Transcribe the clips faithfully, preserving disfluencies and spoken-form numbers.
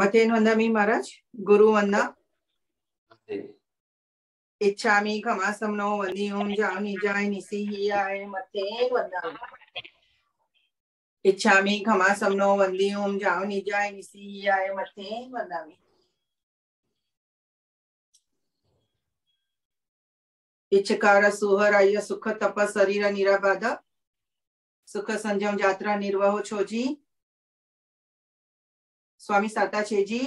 मतेन वंदामि महाराज, गुरु वंदा इच्छामि खमासमनो वंदी ओम जावनि जाय निसिहियाय मतेन वंदामि इच्छामि खमासमनो वंदी ओम जावनि जाय निसिहियाय मतेन वंदामि इच्छकार सुहराय सुख तप शरीर निराबाध सुख संजम यात्रा निर्वाह छोजी स्वामी साता छेजी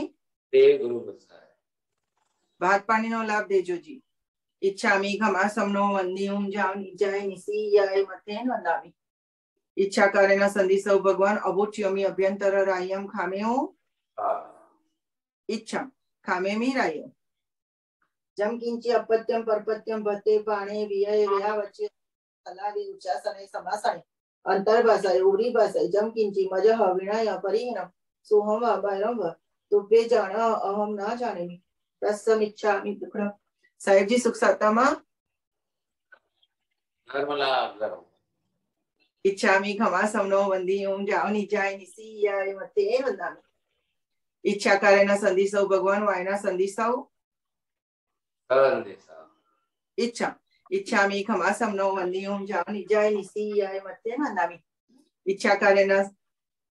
भात पानी नो लाभ देजो जी। इच्छामि खमासमनो वंदी ओम जावनि जाय निसिहियाय मतेन वंदामि इच्छा करेना संधि सौ भगवान अबोच्योमी अभ्यंतर रायम खामेओ इच्छा खामेमी रायम जम किंचि अपत्यम परपत्यम भते पाणे विय विया वच्चे सलावी उच्चासने समासने अंतर्भाषाय उरीभाषाय जम किंचि मज हविणय परिहिनम सोहम अभैरम तुभ्ये जान अहम न जानेमि तस्सम इच्छामि दुक्खडम। साहेब जी सुख सातामा धर्मला धर्म इच्छामि खमासमनो वंदी ओम जावनि जाय निसिहियाय मतेन वंदामि इच्छा करेना संधि सौ भगवान वायना संधि सौ इच्छा इच्छामि खमासमनो वंदी ओम जावनि जाय निसिहियाय मतेन वंदामि इच्छा करेना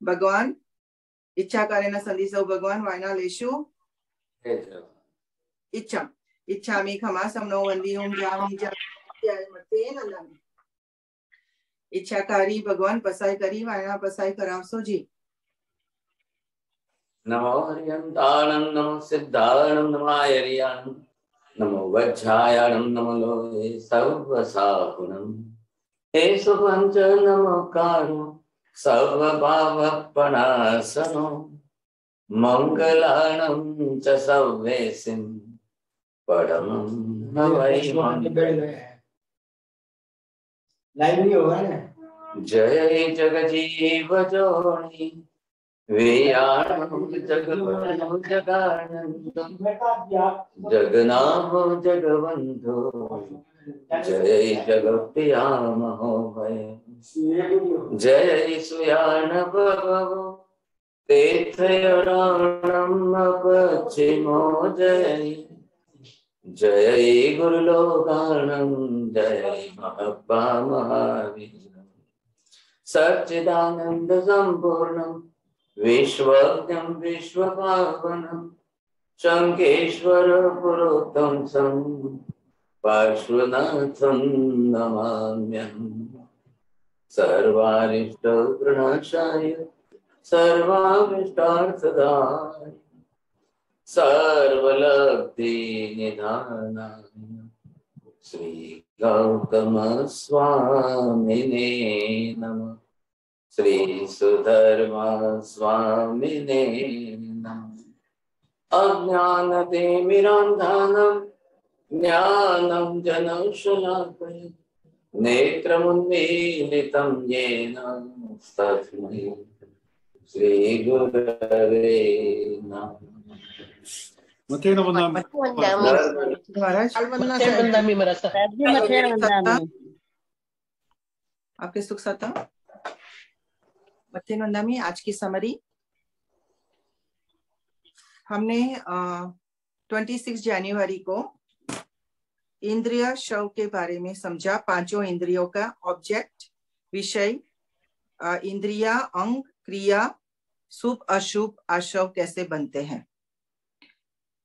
भगवान इच्छा करेना संधि सौ भगवान वायना लेशु इच्छा इच्छामि खमासमनो वंदी ओम जावनि जाय मतेन वंदामि इच्छा करी भगवान पसाय करी वायना पसाय करावसो जी। नमो हरियंतानं नमो सिद्धानं नमो आयरियानं नमो वज्रायानं नमो लोहे सर्वसाहुनं हे सुभंच नमो कारो सर्वभावपणासनो मंगलानं च सर्वेसिं परमं नमः। लाइव नहीं होगा ना। जय जगजीव जोनी जगनाम जगवंधो जय जगप्रिया महोभय जय सुयान भव तेथयाणमो जय जय गुरुलोकानं जय महप्पा महावीरं सच्चिदानंद संपूर्णं विश्वज्ञं विश्वपावनं शंकेश्वरं पुरुषं सं पार्श्वनाथं नमाम्यहं सर्वारिष्टप्रणाशाय सर्वाभिष्टार्थदाय सर्वलब्धि निधानाय श्री गौतम स्वामिने नमः श्री सुधर्मा स्वामिने नमः। अज्ञानतिमिरान्धानं ज्ञानं जनशलाकया नेत्रमुन्मीलितं येन तस्मै श्री गुरवे नमः। मतेन वंदामि आपके सुख साता मतेन वंदामि। आज की समरी हमने ट्वेंटी सिक्स जनवरी को इंद्रिय शव के बारे में समझा। पांचों इंद्रियों का ऑब्जेक्ट विषय इंद्रिया अंग क्रिया शुभ अशुभ आशव कैसे बनते हैं।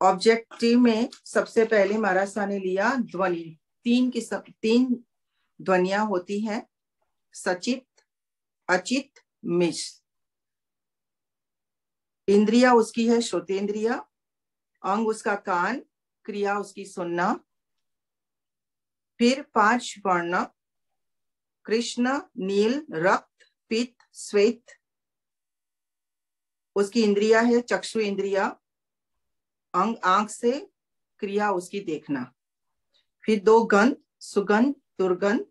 ऑब्जेक्टिव में सबसे पहले महाराज साहब ने लिया ध्वनि। तीन किस्म तीन ध्वनियां होती हैं सचित अचित मिश। इंद्रिया उसकी है श्रोतेंद्रिया, अंग उसका कान, क्रिया उसकी सुनना। फिर पांच वर्ण कृष्ण नील रक्त पित्त श्वेत। उसकी इंद्रिया है चक्षु इंद्रिया, अंग आंख से, क्रिया उसकी देखना। फिर दो गंध सुगंध दुर्गंध,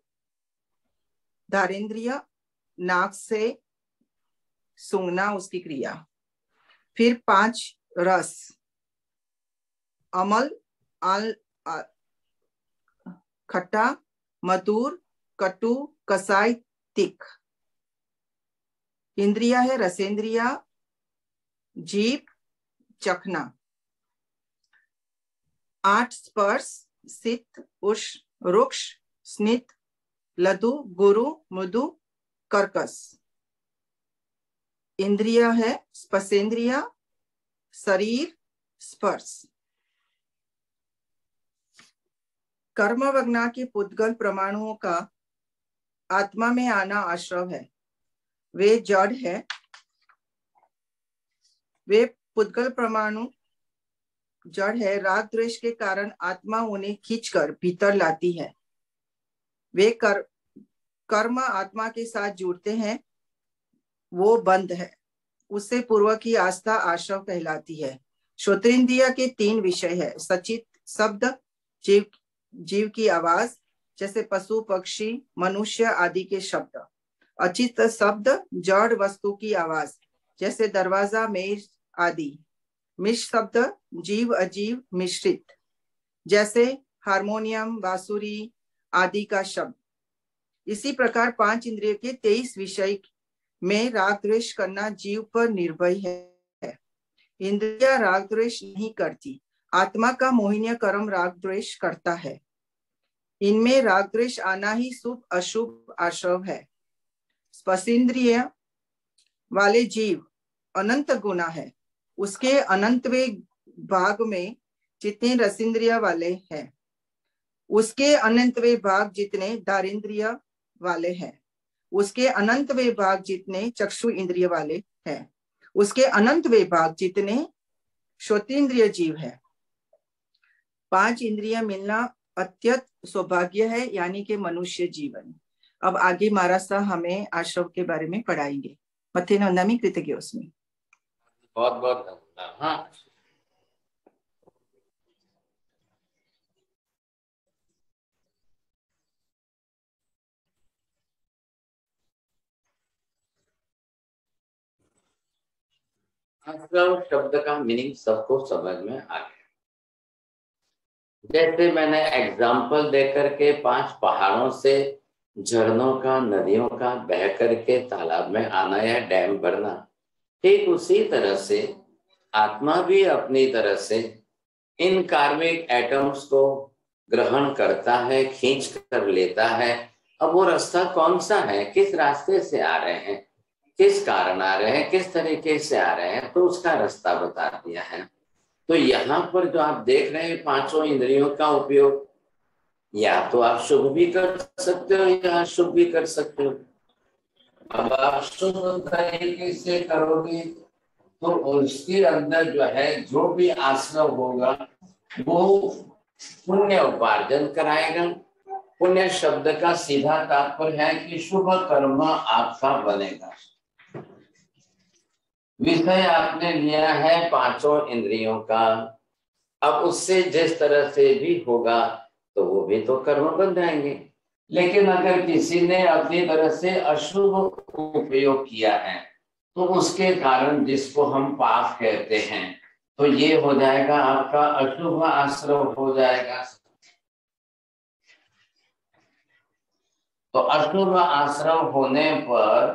धारेंद्रिय नाक से सूंघना उसकी क्रिया। फिर पांच रस अमल आल, आ, खट्टा मधुर कटु कसाई तिक। इंद्रिया है रसेंद्रिया जीभ चखना। आठ स्पर्श सित उष रुक्ष स्नित लधु गुरु मृदु कर्कश। इंद्रिया है स्पर्शेंद्रिया, शरीर स्पर्श। कर्मवग्ना के पुद्गल परमाणुओं का आत्मा में आना आश्रव है। वे जड़ है। वे पुद्गल परमाणु जड़ है, राग द्वेष के कारण आत्मा उन्हें खींचकर भीतर लाती है। वे कर, कर्म आत्मा के साथ जुड़ते हैं, वो बंद है। उससे पूर्व की आस्था आश्रव कहलाती है। श्रोतेंद्रिया के तीन विषय है, सचित शब्द, जीव जीव की आवाज जैसे पशु पक्षी मनुष्य आदि के शब्द, अचित शब्द जड़ वस्तु की आवाज जैसे दरवाजा मेज आदि, मिश्र शब्द जीव अजीव मिश्रित जैसे हारमोनियम बांसुरी आदि का शब्द। इसी प्रकार पांच इंद्रियों के तेईस विषय में राग द्वेष करना जीव पर निर्भय है। इंद्रिया राग द्वेष नहीं करती, आत्मा का मोहिनी कर्म राग द्वेष करता है। इनमें राग द्वेष आना ही शुभ अशुभ आश्रव है। स्पर्शेंद्रिय वाले जीव अनंत गुना है। उसके अनंतवे भाग में जितने रसेंद्रिय वाले हैं, उसके अनंतवे भाग जितने दारेंद्रिय वाले हैं, उसके अनंतवे भाग जितने चक्षु इंद्रिय वाले हैं, उसके अनंतवे भाग जितने श्रोतेंद्रिय जीव है। पांच इंद्रिय मिलना अत्यंत सौभाग्य है, यानी कि मनुष्य जीवन। अब आगे महाराज साहब हमें आश्रव के बारे में पढ़ाएंगे। मथे नंदमी कृतज्ञ उसमें बहुत बहुत धन्यवाद। हाँ। आश्रव शब्द का मीनिंग सबको समझ में आ गया। जैसे मैंने एग्जाम्पल देकर के पांच पहाड़ों से झरनों का, नदियों का बह करके तालाब में आना या डैम भरना, ठीक उसी तरह से आत्मा भी अपनी तरह से इन कार्मिक एटम्स को ग्रहण करता है, खींच कर लेता है। अब वो रास्ता कौन सा है, किस रास्ते से आ रहे हैं, किस कारण आ रहे हैं, किस तरीके से आ रहे हैं, तो उसका रास्ता बता दिया है। तो यहाँ पर जो आप देख रहे हैं पांचों इंद्रियों का उपयोग, या तो आप शुभ भी कर सकते हो या अशुभ भी कर सकते हो। अब आप शुभ तरीके से करोगे तो उसके अंदर जो है जो भी आश्रव होगा वो पुण्य उपार्जन कराएगा। पुण्य शब्द का सीधा तात्पर्य है कि शुभ कर्म आपका बनेगा। विषय आपने लिया है पांचों इंद्रियों का, अब उससे जिस तरह से भी होगा तो वो भी तो कर्म बन जाएंगे। लेकिन अगर किसी ने अपनी तरह से अशुभ उपयोग किया है तो उसके कारण जिसको हम पाप कहते हैं, तो ये हो जाएगा आपका अशुभ आश्रव हो जाएगा। तो अशुभ आश्रव होने पर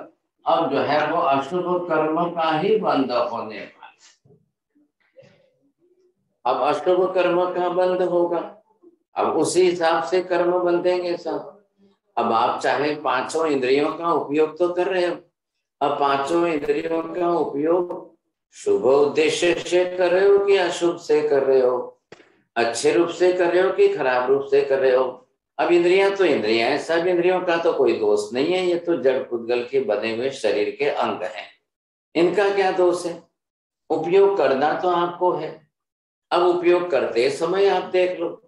अब जो है वो अशुभ कर्म का ही बंध होने वाला। अब अशुभ कर्म का बंध होगा, अब उसी हिसाब से कर्म बंधेंगे सब। अब आप चाहे पांचों इंद्रियों का उपयोग तो कर रहे हो, अब पांचों इंद्रियों का उपयोग शुभ उद्देश्य से कर रहे हो कि अशुभ से कर रहे हो, अच्छे रूप से कर रहे हो कि खराब रूप से कर रहे हो। अब इंद्रियां तो इंद्रियां हैं, सब इंद्रियों का तो कोई दोष नहीं है, ये तो जड़ पुद्गल के बने हुए शरीर के अंग हैं, इनका क्या दोष है। उपयोग करना तो आपको है। अब उपयोग करते समय आप देख लो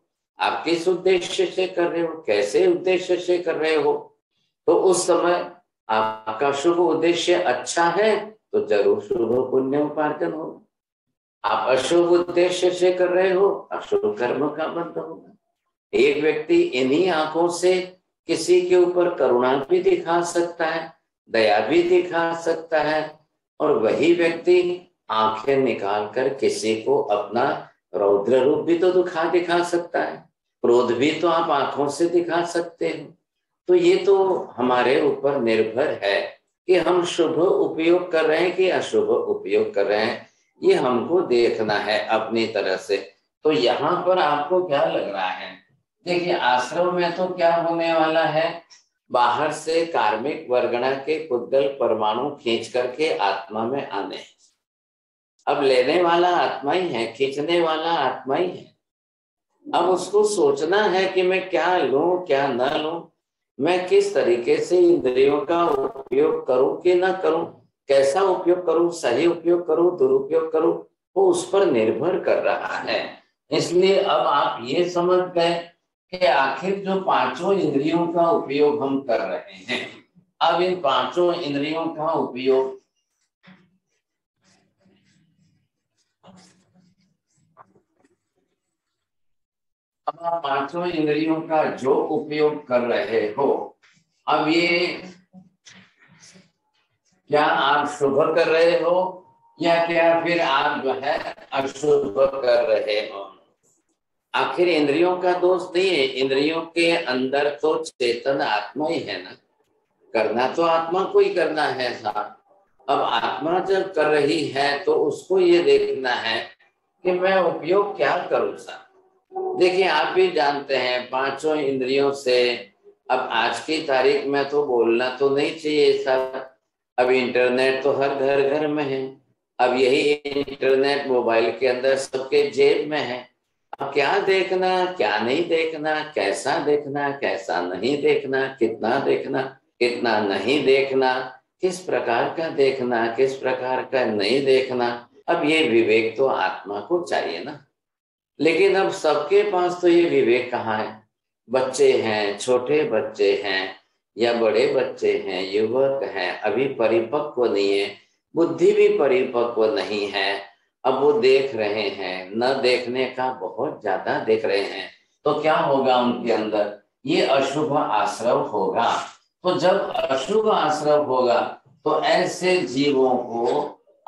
आप किस उद्देश्य से कर रहे हो, कैसे उद्देश्य से कर रहे हो। तो उस समय आपका शुभ उद्देश्य अच्छा है तो जरूर शुभ पुण्य उपार्जन हो। आप अशुभ उद्देश्य से कर रहे हो, अशुभ कर्म का बंध होगा। एक व्यक्ति इन्हीं आंखों से किसी के ऊपर करुणा भी दिखा सकता है, दया भी दिखा सकता है, और वही व्यक्ति आंखें निकाल कर किसी को अपना रौद्र रूप भी तो दिखा दिखा सकता है। क्रोध भी तो आप आंखों से दिखा सकते हो। तो ये तो हमारे ऊपर निर्भर है कि हम शुभ उपयोग कर रहे हैं कि अशुभ उपयोग कर रहे हैं। ये हमको देखना है अपनी तरह से। तो यहाँ पर आपको क्या लग रहा है? देखिए आश्रम में तो क्या होने वाला है, बाहर से कार्मिक वर्गणा के कुंडल परमाणु खींच करके आत्मा में आने। अब लेने वाला आत्मा ही है, खींचने वाला आत्मा ही है। अब उसको सोचना है कि मैं क्या लूं क्या ना लूं, मैं किस तरीके से इंद्रियों का उपयोग करूं कि ना करूं, कैसा उपयोग करूं, सही उपयोग करूं, दुरुपयोग करूं, वो उस पर निर्भर कर रहा है। इसलिए अब आप ये समझ गए कि आखिर जो पांचों इंद्रियों का उपयोग हम कर रहे हैं, अब इन पांचों इंद्रियों का उपयोग अब आप पांचों इंद्रियों का जो उपयोग कर रहे हो, अब ये क्या आप शुभ कर रहे हो या क्या फिर आप जो है अशुभ कर रहे हो? आखिर इंद्रियों का दोष नहीं है, इंद्रियों के अंदर तो चेतन आत्मा ही है ना, करना तो आत्मा को ही करना है साहब। अब आत्मा जब कर रही है तो उसको ये देखना है कि मैं उपयोग क्या करूं साहब। देखिए आप भी जानते हैं पांचों इंद्रियों से, अब आज की तारीख में तो बोलना तो नहीं चाहिए साहब, अब इंटरनेट तो हर घर घर में है, अब यही इंटरनेट मोबाइल के अंदर सबके जेब में है। अब क्या देखना क्या नहीं देखना, कैसा देखना कैसा नहीं देखना, कितना देखना कितना नहीं देखना, किस प्रकार का देखना किस प्रकार का नहीं देखना, अब ये विवेक तो आत्मा को चाहिए ना। लेकिन अब सबके पास तो ये विवेक कहाँ है? बच्चे हैं, छोटे बच्चे हैं या बड़े बच्चे हैं, युवक हैं, अभी परिपक्व नहीं है, बुद्धि भी परिपक्व नहीं है। अब वो देख रहे हैं, न देखने का बहुत ज्यादा देख रहे हैं, तो क्या होगा उनके अंदर? ये अशुभ आश्रव होगा। तो जब अशुभ आश्रव होगा तो ऐसे जीवों को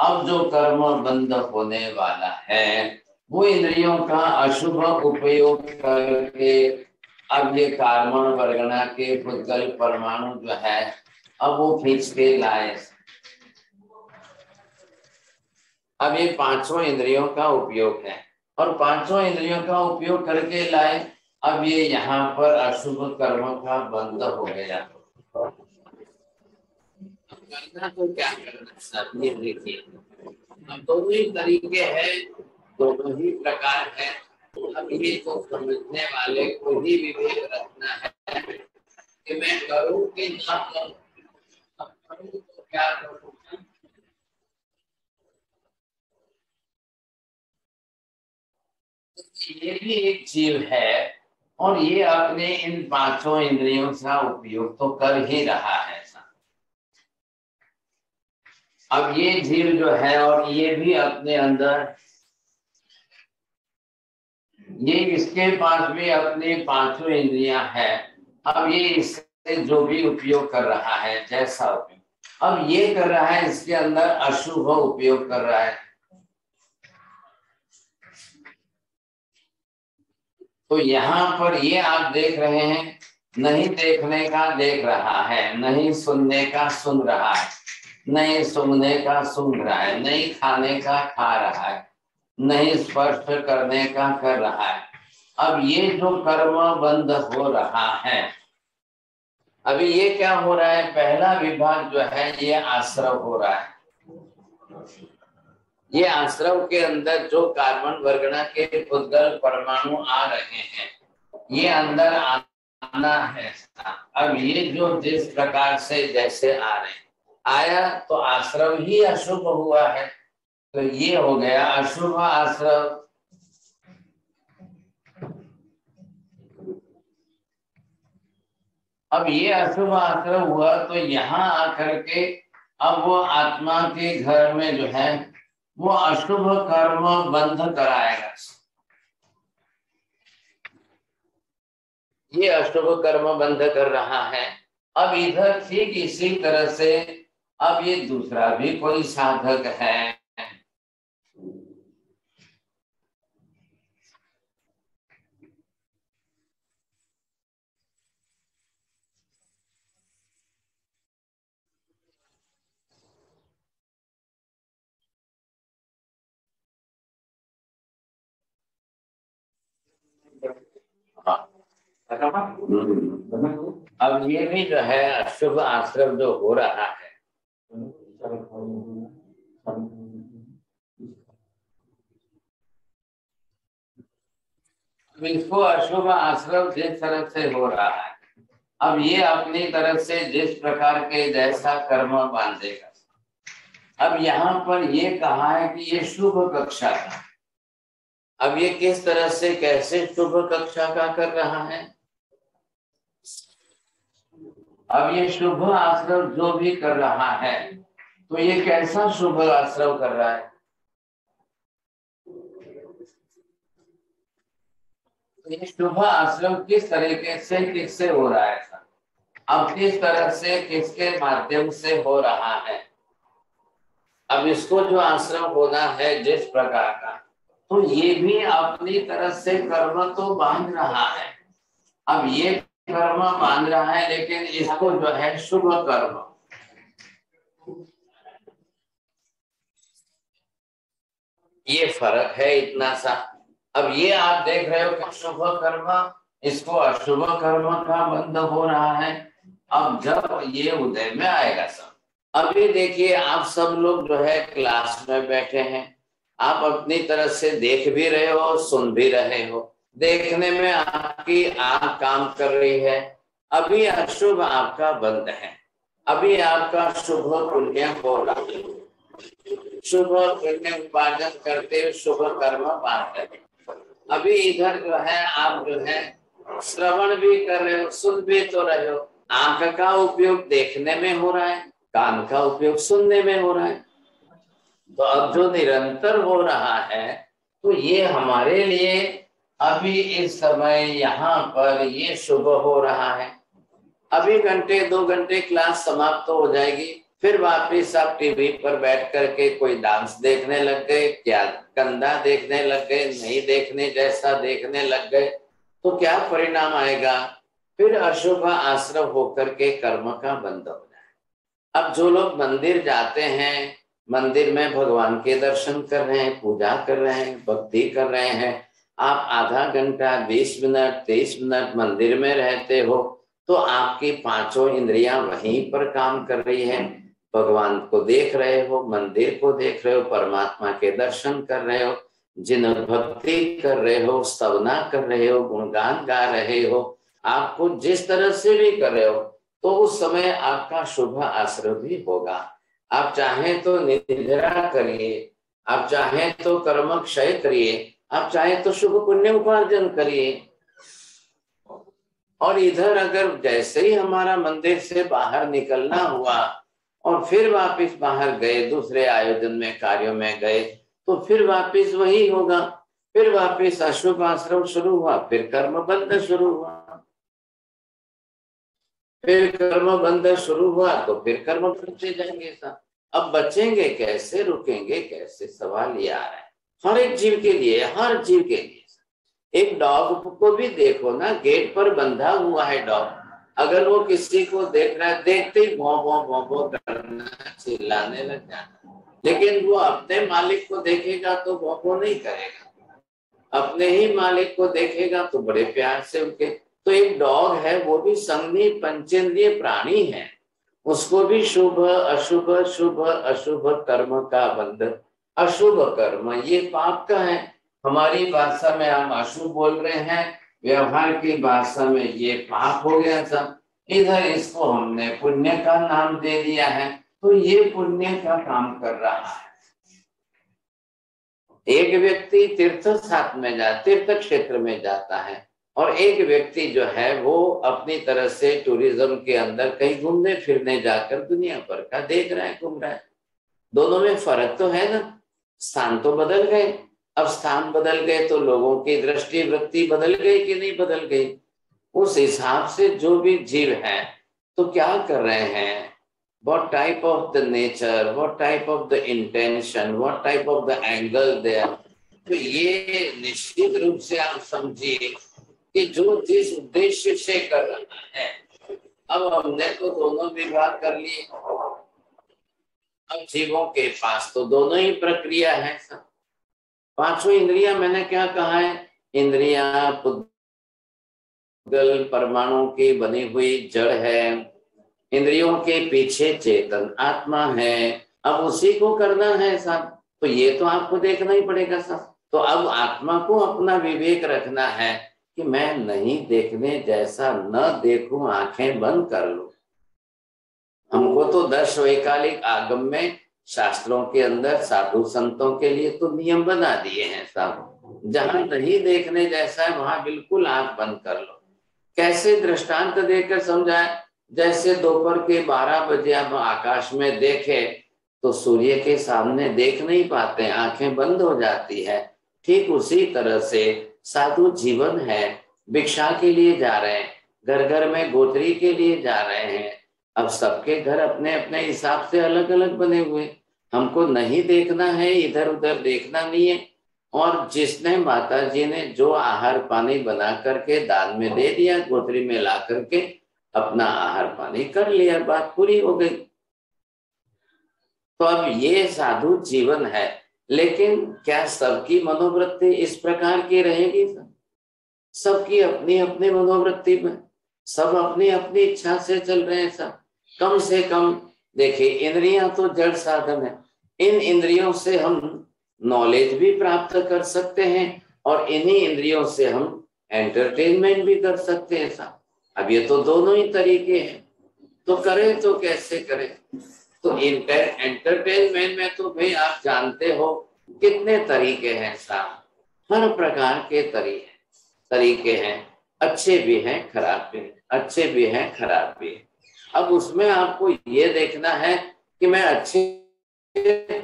अब जो कर्म बंद होने वाला है, वो इंद्रियों का अशुभ उपयोग करके अब ये कार्बन वर्गना के भूतल परमाणु जो है अब वो खींच के लाए। अब ये पांचों इंद्रियों का उपयोग है और पांचों इंद्रियों का उपयोग करके लाए। अब ये यहाँ पर अशुभ कर्मों का बंद हो गया। करना तो क्या करना, ये देखिए दोनों ही तरीके हैं, दोनों ही प्रकार है। अब ये को समझने वाले को ही विवेक रखना है कि मैं करूं कि ना करूं, अब करूं तो क्या करूं। ये भी एक जीव है और ये अपने इन पांचों इंद्रियों का उपयोग तो कर ही रहा है। अब ये जीव जो है और ये भी अपने अंदर, ये इसके पास भी अपने पांचों इंद्रियां हैं। अब ये इससे जो भी उपयोग कर रहा है, जैसा उपयोग अब ये कर रहा है, इसके अंदर अशुभ उपयोग कर रहा है। तो यहाँ पर ये आप देख रहे हैं, नहीं देखने का देख रहा है, नहीं सुनने का सुन रहा है, नहीं सुनने का सुन रहा है, नहीं खाने का खा रहा है, नहीं स्पर्श करने का कर रहा है। अब ये जो कर्म बंद हो रहा है, अभी ये क्या हो रहा है? पहला विभाग जो है ये आश्रव हो रहा है। ये आश्रव के अंदर जो कार्बन वर्गणा के उद्गल परमाणु आ रहे हैं, ये अंदर आना है। अब ये जो जिस प्रकार से जैसे आ रहे आया, तो आश्रव ही अशुभ हुआ है। तो ये हो गया अशुभ आश्रव। अब ये अशुभ आश्रव हुआ तो यहाँ आकर के अब वो आत्मा के घर में जो है वो अशुभ कर्म बंध कराएगा। ये अशुभ कर्म बंध कर रहा है। अब इधर ठीक इसी तरह से अब ये दूसरा भी कोई साधक है, अब ये भी जो है अशुभ आश्रम जो हो रहा है अब इसको अशुभ आश्रम जिस तरह से हो रहा है, अब ये अपनी तरफ से जिस प्रकार के जैसा कर्म बांधेगा। अब यहाँ पर ये कहा है कि ये शुभ कक्षा का, अब ये किस तरह से कैसे शुभ कक्षा का कर रहा है। अब ये शुभ आश्रम जो भी कर रहा है तो ये कैसा शुभ आश्रम कर रहा है, ये शुभ आश्रम किस तरीके से किससे हो रहा है, अब किस तरह से किसके माध्यम से हो रहा है। अब इसको जो आश्रम होना है जिस प्रकार का, तो ये भी अपनी तरह से कर्म तो बांध रहा है। अब ये कर्म बांध रहा है लेकिन इसको जो है शुभ कर्म, ये फर्क है इतना सा। अब ये आप देख रहे हो कि शुभ कर्म इसको अशुभ कर्म का बंध हो रहा है। अब जब ये उदय में आएगा सब, अभी देखिए आप सब लोग जो है क्लास में बैठे हैं, आप अपनी तरह से देख भी रहे हो सुन भी रहे हो, देखने में आपकी आँख काम कर रही है। अभी अशुभ आपका बंध है, अभी आपका शुभ पुण्य हो रहा है, शुभ पुण्य उपार्जन करते शुभ कर्म बांधते हैं। अभी इधर जो है आप जो है श्रवण भी कर रहे हो, सुन भी तो रहे हो, आंख का उपयोग देखने में हो रहा है, कान का उपयोग सुनने में हो रहा है। तो अब जो निरंतर हो रहा है तो ये हमारे लिए अभी इस समय यहाँ पर ये शुभ हो रहा है। अभी घंटे दो घंटे क्लास समाप्त तो हो जाएगी, फिर वापिस आप टीवी पर बैठ करके कोई डांस देखने लग गए, क्या कंधा देखने लग गए, नहीं देखने जैसा देखने लग गए, तो क्या परिणाम आएगा, फिर अशुभ आश्रम होकर के कर्म का बंध हो जाए। अब जो लोग मंदिर जाते हैं, मंदिर में भगवान के दर्शन कर रहे हैं, पूजा कर रहे हैं, भक्ति कर रहे हैं, आप आधा घंटा बीस मिनट तीस मिनट मंदिर में रहते हो तो आपकी पांचों इंद्रियां वहीं पर काम कर रही है, भगवान को देख रहे हो, मंदिर को देख रहे हो, परमात्मा के दर्शन कर रहे हो, जिन भक्ति कर रहे हो, स्तवना कर रहे हो, गुणगान गा रहे हो, आपको जिस तरह से भी कर रहे हो तो उस समय आपका शुभ आश्रय भी होगा। आप चाहे तो निद्रा करिए, आप चाहे तो कर्म क्षय करिए, आप चाहे तो शुभ पुण्य उपार्जन करिए। और इधर अगर जैसे ही हमारा मंदिर से बाहर निकलना हुआ और फिर वापस बाहर गए, दूसरे आयोजन में कार्यों में गए, तो फिर वापस वही होगा, फिर वापस अशुभ आश्रम शुरू हुआ, फिर कर्म बंध शुरू हुआ, फिर कर्म बंध शुरू हुआ तो फिर कर्म करते जाएंगे साहब। अब बचेंगे कैसे, रुकेंगे कैसे, सवाल ये आ रहा है हर एक जीव के लिए, हर जीव के लिए। एक डॉग को भी देखो ना, गेट पर बंधा हुआ है डॉग, अगर वो किसी को देख रहा है, देखते ही भौं भौं भौं भौं करना, चिल्लाने लग जाना, लेकिन वो अपने मालिक को देखेगा तो भौं भौं नहीं करेगा, अपने ही मालिक को देखेगा तो बड़े प्यार से उनके। तो एक डॉग है वो भी संघनी पंचेंद्रिय प्राणी है, उसको भी शुभ अशुभ शुभ अशुभ कर्म का बंधन, अशुभ कर्म ये पाप का है। हमारी भाषा में हम अशुभ बोल रहे हैं, व्यवहार की भाषा में ये पाप हो गया सब, इधर इसको हमने पुण्य का नाम दे दिया है, तो ये पुण्य का काम कर रहा है। एक व्यक्ति तीर्थ साथ में जा तीर्थ क्षेत्र में जाता है और एक व्यक्ति जो है वो अपनी तरह से टूरिज्म के अंदर कहीं घूमने फिरने जाकर दुनिया भर का देख रहा है, घूम रहा है, दोनों में फर्क तो है ना, स्थान तो बदल गए। अब स्थान बदल गए तो लोगों की दृष्टि वृत्ति बदल गई कि नहीं बदल गई, उस हिसाब से जो भी जीव है तो क्या कर रहे हैं, what type of the nature, what type of the intention, what type of the angle there। तो ये निश्चित रूप से आप समझिए कि जो जिस उद्देश्य से कर रहा है। अब हमने तो दोनों विभाग कर लिए, अब जीवों के पास तो दोनों ही प्रक्रिया है सब। पांचों इंद्रिया मैंने क्या कहा है, इंद्रिया गल परमाणु के बने हुए जड़ है, इंद्रियों के पीछे चेतन आत्मा है। अब उसी को करना है साहब, तो ये तो आपको देखना ही पड़ेगा साहब। तो अब आत्मा को अपना विवेक रखना है कि मैं नहीं देखने जैसा न देखूं, आंखें बंद कर लूं। हमको तो दस वैकालिक आगम में शास्त्रों के अंदर साधु संतों के लिए तो नियम बना दिए हैं साहब, जहां नहीं देखने जैसा है वहां बिल्कुल आंख बंद कर लो। कैसे दृष्टांत देकर समझाए, जैसे दोपहर के बारह बजे आप आकाश में देखे तो सूर्य के सामने देख नहीं पाते, आंखें बंद हो जाती है। ठीक उसी तरह से साधु जीवन है, भिक्षा के लिए जा रहे हैं, घर घर में गोत्री के लिए जा रहे हैं। अब सबके घर अपने अपने हिसाब से अलग अलग बने हुए, हमको नहीं देखना है, इधर उधर देखना नहीं है। और जिसने माता जी ने जो आहार पानी बना करके दान में दे दिया, गोत्री में ला करके अपना आहार पानी कर लिया, बात पूरी हो गई। तो अब ये साधु जीवन है, लेकिन क्या सबकी मनोवृत्ति इस प्रकार की रहेगी? सबकी अपनी अपनी मनोवृत्ति में, सब अपनी अपनी इच्छा से चल रहे हैं सब। कम से कम देखिए, इंद्रियां तो जड़ साधन है, इन इंद्रियों से हम नॉलेज भी प्राप्त कर सकते हैं और इन्हीं इंद्रियों से हम एंटरटेनमेंट भी कर सकते हैं साहब। अब ये तो दोनों ही तरीके हैं, तो करें तो कैसे करें? तो एंटरटेनमेंट में तो भाई आप जानते हो कितने तरीके हैं साहब, हर प्रकार के तरीके तरीके हैं, अच्छे भी हैं खराब भी हैं, अच्छे भी हैं खराब भी हैं। अब उसमें आपको ये देखना है कि मैं अच्छे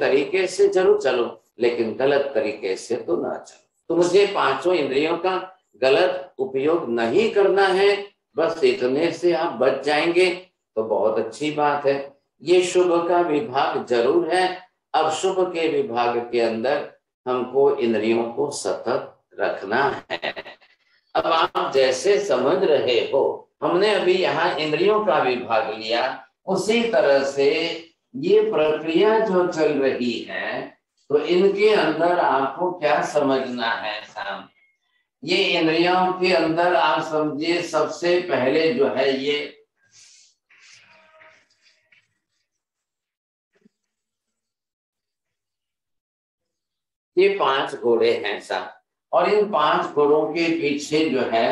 तरीके से जरूर चलूं, लेकिन गलत तरीके से तो ना चलूं। तो मुझे पांचों इंद्रियों का गलत उपयोग नहीं करना है, बस इतने से आप बच जाएंगे तो बहुत अच्छी बात है। ये शुभ का विभाग जरूर है। अब शुभ के विभाग के अंदर हमको इंद्रियों को सतत रखना है। अब आप जैसे समझ रहे हो, हमने अभी यहाँ इंद्रियों का विभाग लिया, उसी तरह से ये प्रक्रिया जो चल रही है, तो इनके अंदर आपको क्या समझना है साहब? ये इंद्रियों के अंदर आप समझिए, सबसे पहले जो है ये ये पांच घोड़े हैं साहब, और इन पांच घोड़ों के पीछे जो है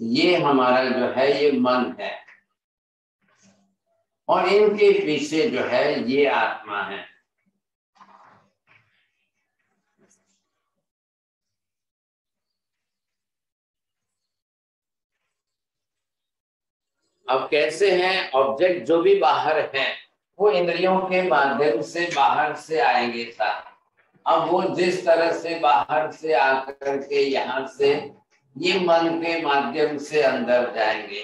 ये हमारा जो है ये मन है, और इनके पीछे जो है ये आत्मा है। अब कैसे हैं ऑब्जेक्ट जो भी बाहर हैं, वो इंद्रियों के माध्यम से बाहर से आएंगे साहब। अब वो जिस तरह से बाहर से आकर के यहाँ से ये मन के माध्यम से अंदर जाएंगे,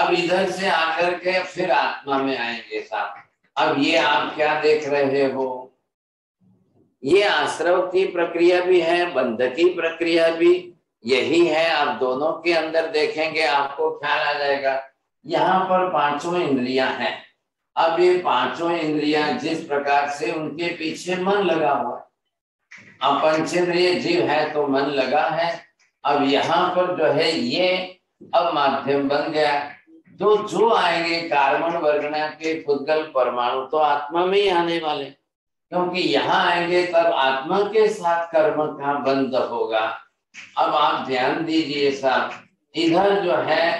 अब इधर से आकर के फिर आत्मा में आएंगे साहब। अब ये आप क्या देख रहे हो, ये आश्रव की प्रक्रिया भी है, बंध की प्रक्रिया भी यही है। आप दोनों के अंदर देखेंगे आपको ख्याल आ जाएगा, यहाँ पर पांचों इंद्रियां हैं। अब ये पांचों इंद्रियां जिस प्रकार से उनके पीछे मन लगा हुआ है, अब पंचेंद्रिय जीव है तो मन लगा है। अब यहाँ पर जो है ये अब माध्यम बन गया, जो जो आएंगे कार्बन वर्गना के पुद्गल परमाणु तो आत्मा में ही आने वाले, क्योंकि यहाँ आएंगे तब आत्मा के साथ कर्म का बंध होगा। अब आप ध्यान दीजिए साहब, इधर जो है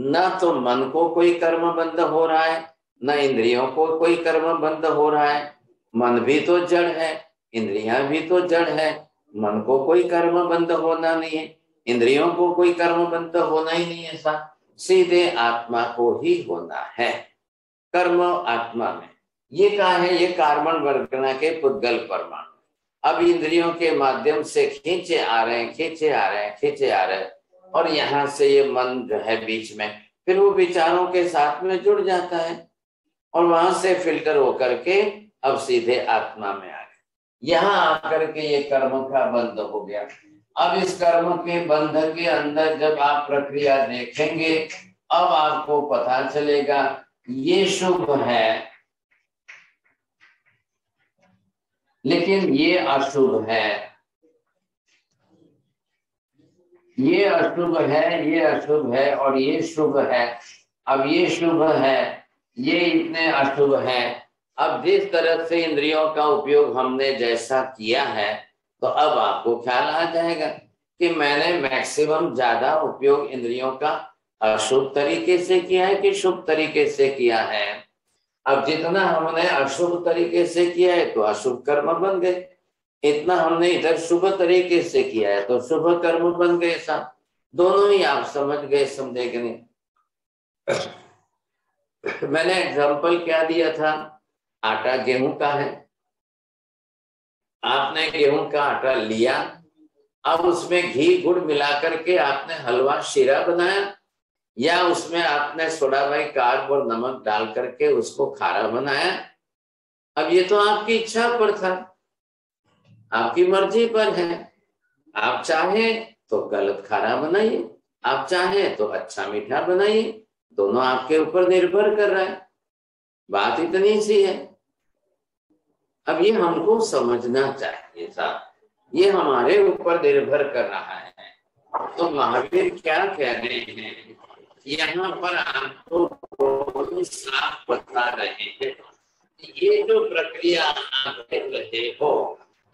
न तो मन को कोई कर्म बंध हो रहा है, न इंद्रियों को कोई कर्म बंध हो रहा है। मन भी तो जड़ है, इंद्रियां भी तो जड़ है, मन को कोई कर्म बंध होना नहीं है, इंद्रियों को कोई कर्म बंध होना ही नहीं है साहब, सीधे आत्मा को ही होना है। कर्म आत्मा में ये कहा है, ये कार्बन वर्गना के पुद्गल परमाणु अब इंद्रियों के माध्यम से खींचे आ रहे हैं, खींचे आ रहे हैं, खींचे आ रहे हैं, और यहाँ से ये मन जो है बीच में, फिर वो विचारों के साथ में जुड़ जाता है और वहां से फिल्टर होकर के अब सीधे आत्मा में आ गए। यहाँ आकर के ये कर्म का बंध हो गया। अब इस कर्म के बंध के अंदर जब आप प्रक्रिया देखेंगे, अब आपको पता चलेगा ये शुभ है लेकिन ये अशुभ है, ये अशुभ है, ये अशुभ है और ये शुभ है। अब ये शुभ है, ये इतने अशुभ है। अब जिस तरह से इंद्रियों का उपयोग हमने जैसा किया है, तो अब आपको ख्याल आ जाएगा कि मैंने मैक्सिमम ज्यादा उपयोग इंद्रियों का अशुभ तरीके से किया है कि शुभ तरीके से किया है। अब जितना हमने अशुभ तरीके से किया है तो अशुभ कर्म बन गए, इतना हमने इधर शुभ तरीके से किया है तो शुभ कर्म बन गए। सब दोनों ही आप समझ गए, समझे कि नहीं? मैंने एग्जाम्पल क्या दिया था? आटा गेहूं का है, आपने गेहूं का आटा लिया, अब उसमें घी गुड़ मिला करके आपने हलवा शीरा बनाया, या उसमें आपने सोडा भाई कार्ब और नमक डाल करके उसको खारा बनाया। अब ये तो आपकी इच्छा पर था, आपकी मर्जी पर है। आप चाहे तो गलत खारा बनाइए, आप चाहे तो अच्छा मीठा बनाइए, दोनों आपके ऊपर निर्भर कर रहा है। बात इतनी सी है। अब ये हमको समझना चाहिए साहब, ये हमारे ऊपर निर्भर कर रहा है। तो महावीर क्या कह रहे हैं यहाँ पर, आपको बहुत साफ बता रहे हैं ये जो प्रक्रिया आप कर रहे हो,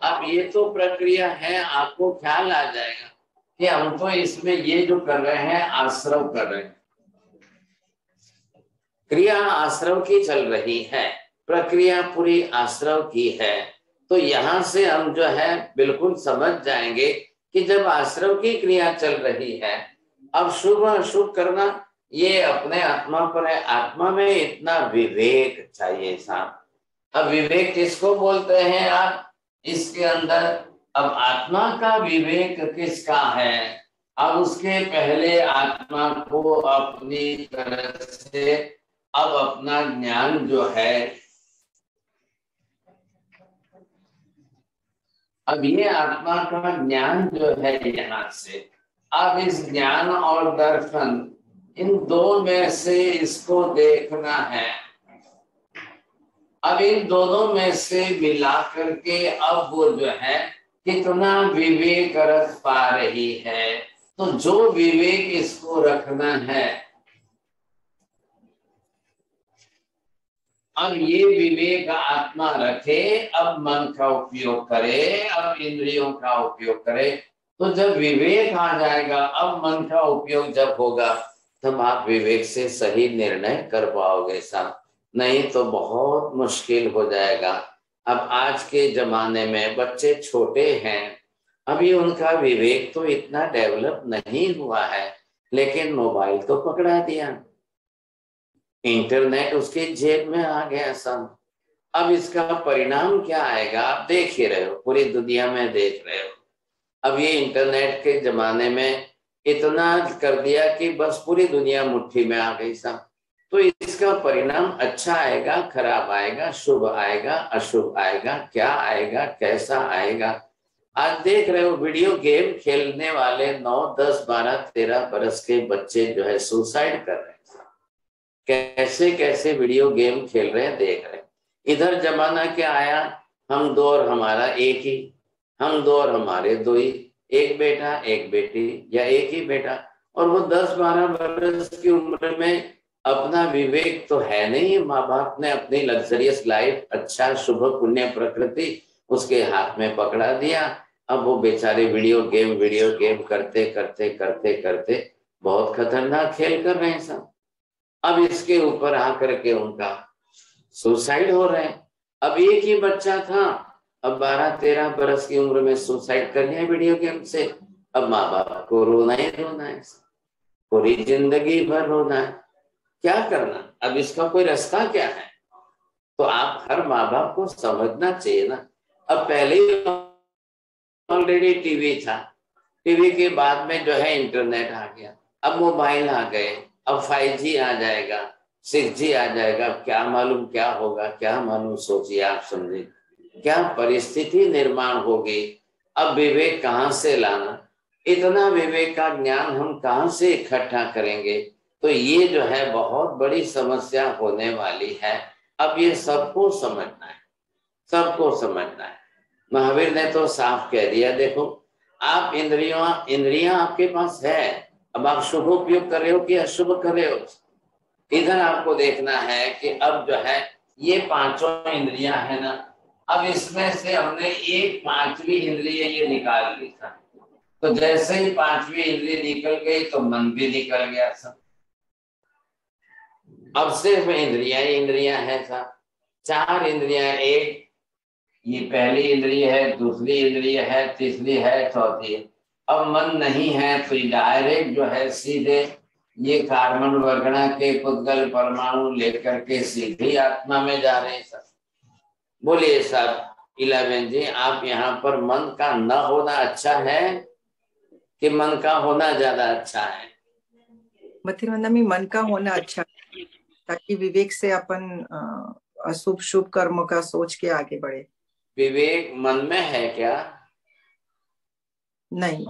अब ये तो प्रक्रिया है। आपको ख्याल आ जाएगा कि हम तो इसमें ये जो कर रहे हैं आश्रव कर रहे हैं, क्रिया आश्रव की चल रही है, प्रक्रिया पूरी आश्रव की है। तो यहाँ से हम जो है बिल्कुल समझ जाएंगे कि जब आश्रव की क्रिया चल रही है, अब शुभ अशुभ करना ये अपने आत्मा पर है। आत्मा में इतना विवेक चाहिए साहब। अब विवेक किसको बोलते हैं आप? इसके अंदर अब आत्मा का विवेक किसका है? अब उसके पहले आत्मा को अपनी तरफ से अब अपना ज्ञान जो है, अब ये आत्मा का ज्ञान जो है यहाँ से, अब इस ज्ञान और दर्शन इन दो में से इसको देखना है। अब इन दोनों में से मिला करके अब वो जो है कितना विवेक रख पा रही है। तो जो विवेक इसको रखना है, अब ये विवेक आत्मा रखे, अब मन का उपयोग करे, अब इंद्रियों का उपयोग करे। तो जब विवेक आ जाएगा, अब मन का उपयोग जब होगा, तब आप विवेक से सही निर्णय कर पाओगे साहब, नहीं तो बहुत मुश्किल हो जाएगा। अब आज के जमाने में बच्चे छोटे हैं, अभी उनका विवेक तो इतना डेवलप नहीं हुआ है, लेकिन मोबाइल तो पकड़ा दिया, इंटरनेट उसके जेब में आ गया सब। अब इसका परिणाम क्या आएगा आप देख ही रहे हो, पूरी दुनिया में देख रहे हो। अब ये इंटरनेट के जमाने में इतना कर दिया कि बस पूरी दुनिया मुट्ठी में आ गई सब। तो इसका परिणाम अच्छा आएगा, खराब आएगा, शुभ आएगा, अशुभ आएगा, क्या आएगा, कैसा आएगा, आज देख रहे हो। वीडियो गेम खेलने वाले नौ, दस, बारह, तेरह बरस के बच्चे जो है सुसाइड कर रहे हैं, कैसे कैसे वीडियो गेम खेल रहे हैं, देख रहे हैं। इधर जमाना क्या आया, हम दो और हमारा एक ही, हम दो और हमारे दो ही, एक बेटा एक बेटी या एक ही बेटा, और वो दस बारह बरस की उम्र में अपना विवेक तो है नहीं। माँ बाप ने अपनी लग्जरियस लाइफ, अच्छा शुभ पुण्य प्रकृति उसके हाथ में पकड़ा दिया। अब वो बेचारे वीडियो गेम वीडियो गेम करते करते करते करते बहुत खतरनाक खेल कर रहे हैं सब। अब इसके ऊपर आकर के उनका सुसाइड हो रहे हैं। अब एक ही बच्चा था, अब बारह तेरह बरस की उम्र में सुसाइड कर लिया वीडियो गेम से। अब माँ बाप को रोना ही रोना है, पूरी जिंदगी भर रोना है, क्या करना? अब इसका कोई रास्ता क्या है? तो आप हर माँ बाप को समझना चाहिए ना। अब पहले ऑलरेडी टीवी था, टीवी के बाद में जो है इंटरनेट आ गया, अब मोबाइल आ गए, अब फाइव जी आ जाएगा, सिक्स जी आ जाएगा, अब क्या मालूम क्या होगा, क्या मालूम, सोचिए आप, समझिए क्या परिस्थिति निर्माण होगी। अब विवेक कहाँ से लाना, इतना विवेक का ज्ञान हम कहाँ से इकट्ठा करेंगे? तो ये जो है बहुत बड़ी समस्या होने वाली है। अब ये सबको समझना है, सबको समझना है। महावीर ने तो साफ कह दिया, देखो आप इंद्रियों इंद्रियां आपके पास है, अब आप शुभ उपयोग कर रहे हो कि अशुभ कर रहे हो। इधर आपको देखना है कि अब जो है ये पांचों इंद्रियां है ना, अब इसमें से हमने एक पांचवी इंद्रिय ये निकाल ली था, तो जैसे ही पांचवी इंद्रिय निकल गई तो मन भी निकल गया सब। अब सिर्फ इंद्रिया इंद्रिया है साहब, चार इंद्रिया, एक ये पहली इंद्रिय है, दूसरी इंद्रिय है, तीसरी है, चौथी है। अब मन नहीं है तो डायरेक्ट जो है सीधे ये कार्बन वर्गणा के पुद्गल परमाणु लेकर के सीधी आत्मा में जा रहे हैं सर। बोलिए साहब इलेवन जी, आप यहाँ पर मन का न होना अच्छा है कि मन का होना ज्यादा अच्छा है? मतलब मन का होना अच्छा है ताकि विवेक से अपन अशुभ शुभ कर्मों का सोच के आगे बढ़े। विवेक मन में है क्या? नहीं,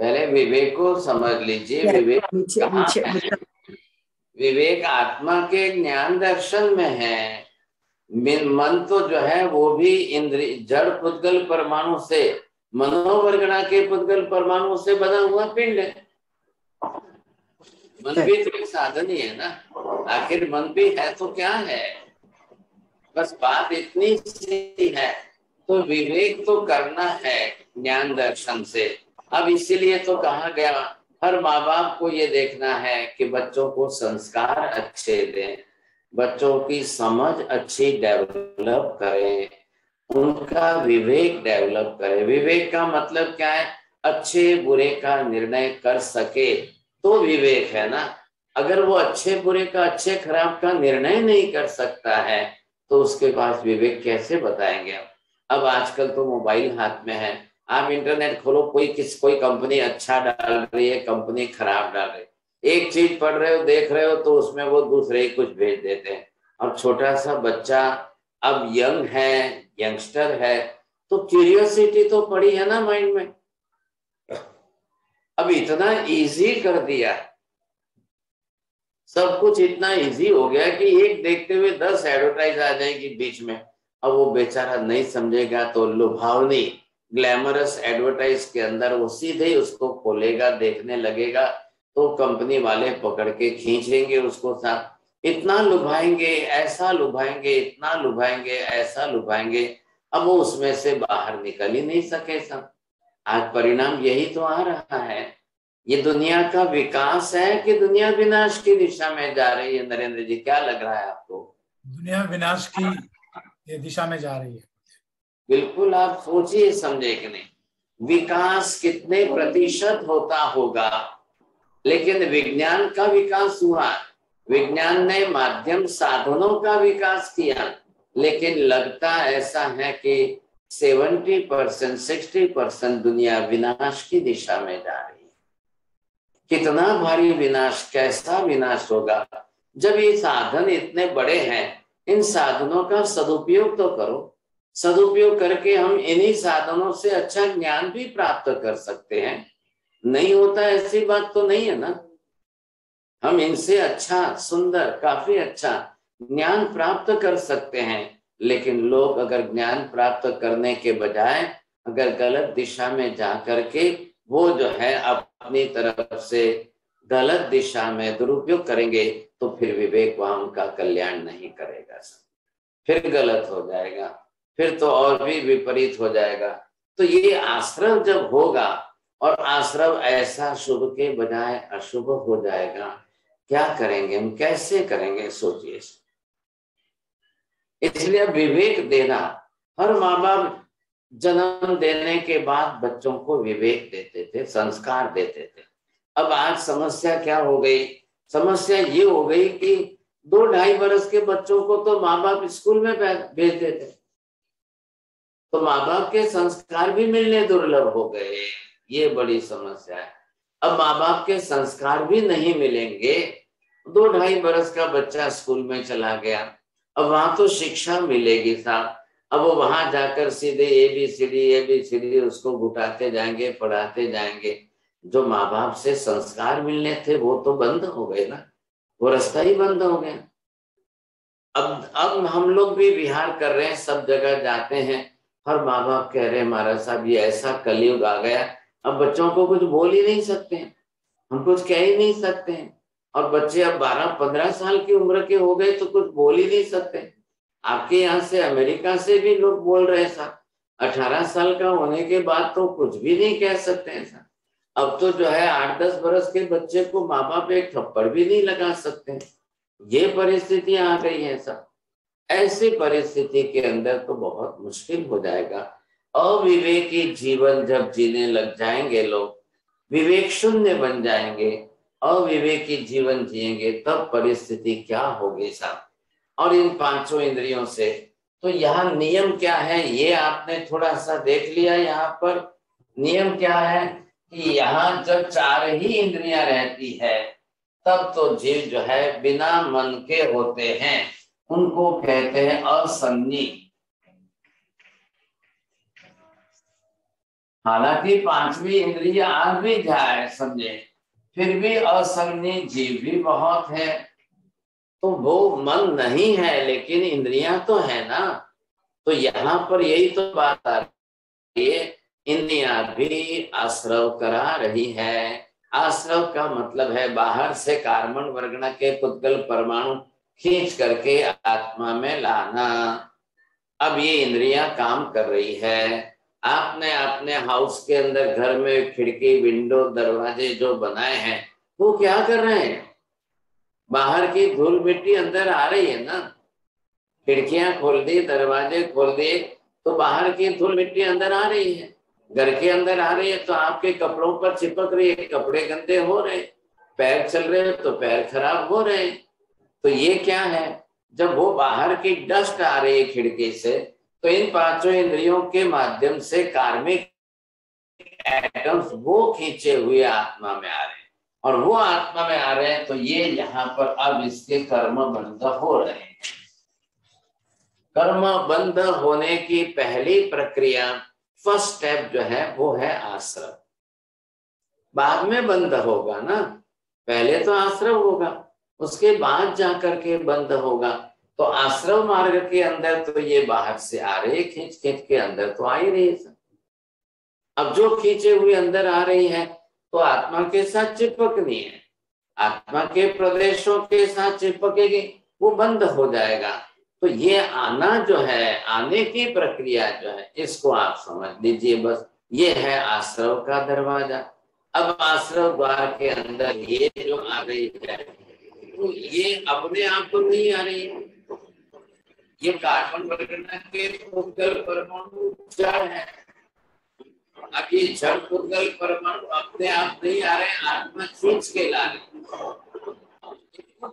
पहले विवेक को समझ लीजिए। विवेक नीचे, नीचे, नीचे। विवेक आत्मा के ज्ञान दर्शन में है। मन तो जो है वो भी इंद्रिय जड़ पुद्गल परमाणु से, मनोवर्गणा के पुद्गल परमाणु से बना हुआ पिंड है। मन भी तो एक साधन ही है ना, आखिर मन भी है तो क्या है, बस बात इतनी सी है। तो विवेक तो करना है ज्ञान दर्शन से। अब इसीलिए तो कहा गया हर माँ बाप को ये देखना है कि बच्चों को संस्कार अच्छे दें, बच्चों की समझ अच्छी डेवलप करें, उनका विवेक डेवलप करें। विवेक का मतलब क्या है? अच्छे बुरे का निर्णय कर सके तो विवेक है ना। अगर वो अच्छे बुरे का, अच्छे खराब का निर्णय नहीं कर सकता है तो उसके पास विवेक कैसे बताएंगे आप? अब आजकल तो मोबाइल हाथ में है, आप इंटरनेट खोलो, कोई किस कोई कंपनी अच्छा डाल रही है, कंपनी खराब डाल रही है। एक चीज पढ़ रहे हो, देख रहे हो तो उसमें वो दूसरे ही कुछ भेज देते हैं। और छोटा सा बच्चा अब यंग है, यंगस्टर है, तो क्यूरियोसिटी तो पड़ी है ना माइंड में। अब इतना इजी कर दिया सब कुछ, इतना इजी हो गया कि एक देखते हुए दस एडवर्टाइज आ जाएगी बीच में। अब वो बेचारा नहीं समझेगा तो लुभावनी ग्लैमरस एडवर्टाइज के अंदर वो सीधे उसको खोलेगा, देखने लगेगा, तो कंपनी वाले पकड़ के खींचेंगे उसको साथ। इतना लुभाएंगे, ऐसा लुभाएंगे, इतना लुभाएंगे, ऐसा लुभाएंगे, अब वो उसमें से बाहर निकल ही नहीं सके साहब। आज परिणाम यही तो आ रहा है। ये दुनिया का विकास है कि दुनिया विनाश की दिशा में जा रही है? नरेंद्र जी क्या लग रहा है आपको? दुनिया विनाश की दिशा में जा रही है, बिल्कुल। आप सोचिए समझे कि नहीं, विकास कितने प्रतिशत होता होगा, लेकिन विज्ञान का विकास हुआ, विज्ञान ने माध्यम साधनों का विकास किया, लेकिन लगता ऐसा है कि सत्तर परसेंट, साठ परसेंट दुनिया विनाश की दिशा में जा रही है। कितना भारी विनाश, कैसा विनाश होगा जब ये साधन इतने बड़े हैं। इन साधनों का सदुपयोग तो करो, सदुपयोग करके हम इन्हीं साधनों से अच्छा ज्ञान भी प्राप्त कर सकते हैं। नहीं होता ऐसी बात तो नहीं है ना, हम इनसे अच्छा, सुंदर, काफी अच्छा ज्ञान प्राप्त कर सकते हैं। लेकिन लोग अगर ज्ञान प्राप्त करने के बजाय अगर गलत दिशा में जा करके वो जो है अपनी तरफ से गलत दिशा में दुरुपयोग करेंगे तो फिर विवेक वहां उनका कल्याण नहीं करेगा, फिर गलत हो जाएगा, फिर तो और भी विपरीत हो जाएगा। तो ये आश्रम जब होगा और आश्रव ऐसा शुभ के बजाय अशुभ हो जाएगा, क्या करेंगे हम, कैसे करेंगे, सोचिए। इसलिए विवेक देना, हर माँ बाप जन्म देने के बाद बच्चों को विवेक देते थे, संस्कार देते थे। अब आज समस्या क्या हो गई? समस्या ये हो गई कि दो ढाई बरस के बच्चों को तो माँ बाप स्कूल में भेजते थे, तो माँ बाप के संस्कार भी मिलने दुर्लभ हो गए। ये बड़ी समस्या है। अब माँ बाप के संस्कार भी नहीं मिलेंगे, दो ढाई बरस का बच्चा स्कूल में चला गया, अब वहां तो शिक्षा मिलेगी साहब। अब वो वहां जाकर सीधे A B C D A B C D उसको घुटाते जाएंगे, पढ़ाते जाएंगे। जो माँ बाप से संस्कार मिलने थे वो तो बंद हो गए ना, वो रास्ता ही बंद हो गया। अब अब हम लोग भी विहार कर रहे हैं, सब जगह जाते हैं, हर माँ बाप कह रहे हैं महाराज साहब ये ऐसा कलयुग आ गया, अब बच्चों को कुछ बोल ही नहीं सकते हैं, हम कुछ कह ही नहीं सकते हैं। और बच्चे अब बारह पंद्रह साल की उम्र के हो गए तो कुछ बोल ही नहीं सकते। आपके यहाँ से अमेरिका से भी लोग बोल रहे हैं साहब, अठारह साल का होने के बाद तो कुछ भी नहीं कह सकते हैं साहब। अब तो जो है आठ दस बरस के बच्चे को माँ बाप एक थप्पड़ भी नहीं लगा सकते, ये परिस्थिति आ गई है साहब। ऐसी परिस्थिति के अंदर तो बहुत मुश्किल हो जाएगा। अविवेकी जीवन जब जीने लग जाएंगे लोग, विवेक शून्य बन जाएंगे, अविवेकी जीवन जिएंगे, तब परिस्थिति क्या होगी साहब। और इन पांचों इंद्रियों से तो यहाँ नियम क्या है ये आपने थोड़ा सा देख लिया। यहाँ पर नियम क्या है कि यहाँ जब चार ही इंद्रियां रहती है तब तो जीव जो है बिना मन के होते हैं, उनको कहते हैं असंज्ञी। हालांकि पांचवी इंद्रिय आ भी जाए समझे, फिर भी असंज्ञी जीव भी बहुत है। तो वो मन नहीं है लेकिन इंद्रियां तो है ना। तो यहाँ पर यही तो बात आ रही है, इंद्रियां भी आश्रव करा रही है। आश्रव का मतलब है बाहर से कार्बन वर्गणा के पुतगल परमाणु खींच करके आत्मा में लाना। अब ये इंद्रियां काम कर रही है। आपने अपने हाउस के अंदर घर में खिड़की विंडो दरवाजे जो बनाए हैं वो क्या कर रहे हैं, बाहर की धूल मिट्टी अंदर आ रही है ना। खिड़कियां खोल दी, दरवाजे खोल दिए तो बाहर की धूल मिट्टी अंदर आ रही है, घर के अंदर आ रही है, तो आपके कपड़ों पर चिपक रही है, कपड़े गंदे हो रहे, पैर चल रहे तो पैर खराब हो रहे। तो ये क्या है, जब वो बाहर की डस्ट आ रही है खिड़की से तो इन पांचों इंद्रियों के माध्यम से कार्मिक एटम्स वो खींचे हुए आत्मा में आ रहे हैं, और वो आत्मा में आ रहे हैं तो ये यहाँ पर अब इसके कर्म बंध हो रहे हैं। कर्म बंध होने की पहली प्रक्रिया, फर्स्ट स्टेप जो है वो है आश्रव। बाद में बंध होगा ना, पहले तो आश्रव होगा उसके बाद जाकर के बंध होगा। तो आश्रव मार्ग के अंदर तो ये बाहर से आ रहे खींच खींच के अंदर तो आ ही रही है। अब जो खींचे हुए अंदर आ रही है तो आत्मा के साथ चिपकनी है, आत्मा के प्रदेशों के साथ चिपकेगी, वो बंद हो जाएगा। तो ये आना जो है, आने की प्रक्रिया जो है, इसको आप समझ लीजिए। बस ये है आश्रव का दरवाजा। अब आश्रव द्वार के अंदर ये जो आ रही है तो ये अपने आप को नहीं आ रही है, ये कार्बन वर्गना के परमाणु जड़ है। अभी जड़ पुतगल परमाणु अपने आप नहीं आ रहे, आत्मा खींच के ला रही,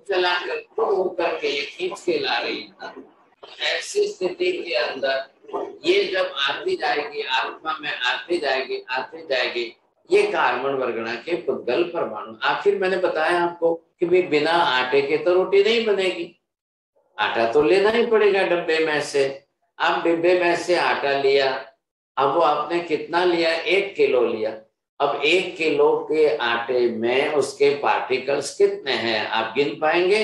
चला कर तो करके ये खींच के ला रही है। ऐसी स्थिति के अंदर ये जब आती जाएगी, आत्मा में आती जाएगी आती जाएगी ये कार्बन वर्गणा के पुतगल परमाणु। आखिर मैंने बताया आपको कि भी बिना आटे के तो रोटी नहीं बनेगी, आटा तो लेना ही पड़ेगा डब्बे में से। आप डिब्बे में से आटा लिया, अब वो आपने कितना लिया, एक किलो लिया। अब एक किलो के आटे में उसके पार्टिकल्स कितने हैं आप गिन पाएंगे?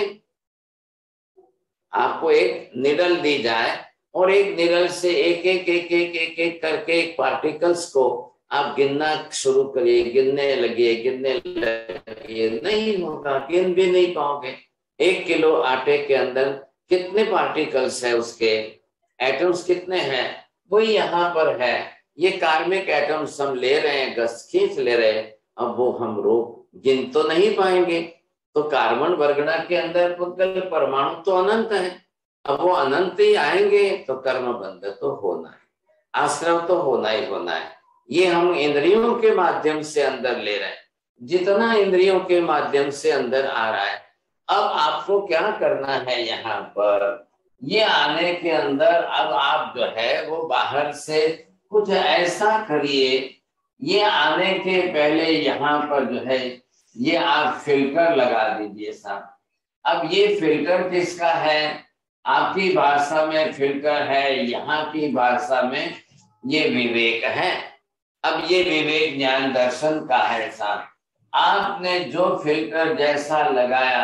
आपको एक निडल दी जाए और एक निडल से एक एक एक एक एक एक करके एक पार्टिकल्स को आप गिनना शुरू करिए, गिनने लगिए गिनने लगिए, नहीं होगा, गिन भी नहीं पाओगे। एक किलो आटे के अंदर कितने पार्टिकल्स है, उसके एटम्स कितने हैं, वही यहाँ पर है। ये कार्मिक एटम्स हम ले रहे हैं, गस खींच ले रहे हैं, अब वो हम रोक गिन तो नहीं पाएंगे। तो कार्बन वर्गणा के अंदर परमाणु तो अनंत है, अब वो अनंत ही आएंगे तो कर्म बंध तो होना है, आश्रम तो होना ही होना है। ये हम इंद्रियों के माध्यम से अंदर ले रहे हैं, जितना इंद्रियों के माध्यम से अंदर आ रहा है। अब आपको क्या करना है, यहाँ पर ये आने के अंदर अब आप जो है वो बाहर से कुछ ऐसा करिए। ये आने के पहले यहाँ पर जो है ये आप फिल्टर लगा दीजिए साहब। अब ये फिल्टर किसका है, आपकी भाषा में फिल्टर है, यहाँ की भाषा में ये विवेक है। अब ये विवेक ज्ञान दर्शन का है साहब। आपने जो फिल्टर जैसा लगाया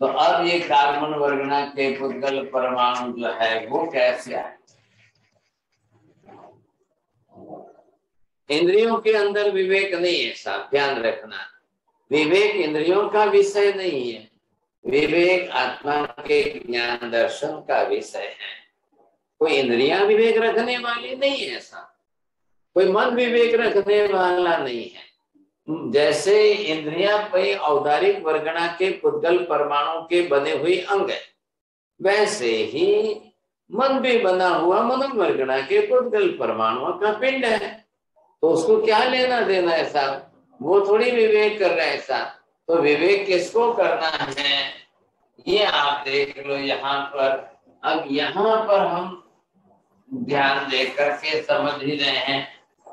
तो अब ये कार्बन वर्गणा के पुतगल परमाणु जो है वो कैसे आए, इंद्रियों के अंदर विवेक नहीं है साहब, ध्यान रखना। विवेक इंद्रियों का विषय नहीं है, विवेक आत्मा के ज्ञान दर्शन का विषय है। कोई इंद्रियां विवेक रखने वाली नहीं है साहब, कोई मन विवेक रखने वाला नहीं है। जैसे इंद्रियां पे औदारिक वर्गणा के पुद्गल परमाणु के बने हुए अंग है, वैसे ही मन भी बना हुआ मनोवर्गणा के पुद्गल परमाणु का पिंड है। तो उसको क्या लेना देना है साहब, वो थोड़ी विवेक कर रहा है साहब। तो विवेक किसको करना है ये आप देख लो यहाँ पर। अब यहाँ पर हम ध्यान दे करके समझ ही रहे हैं।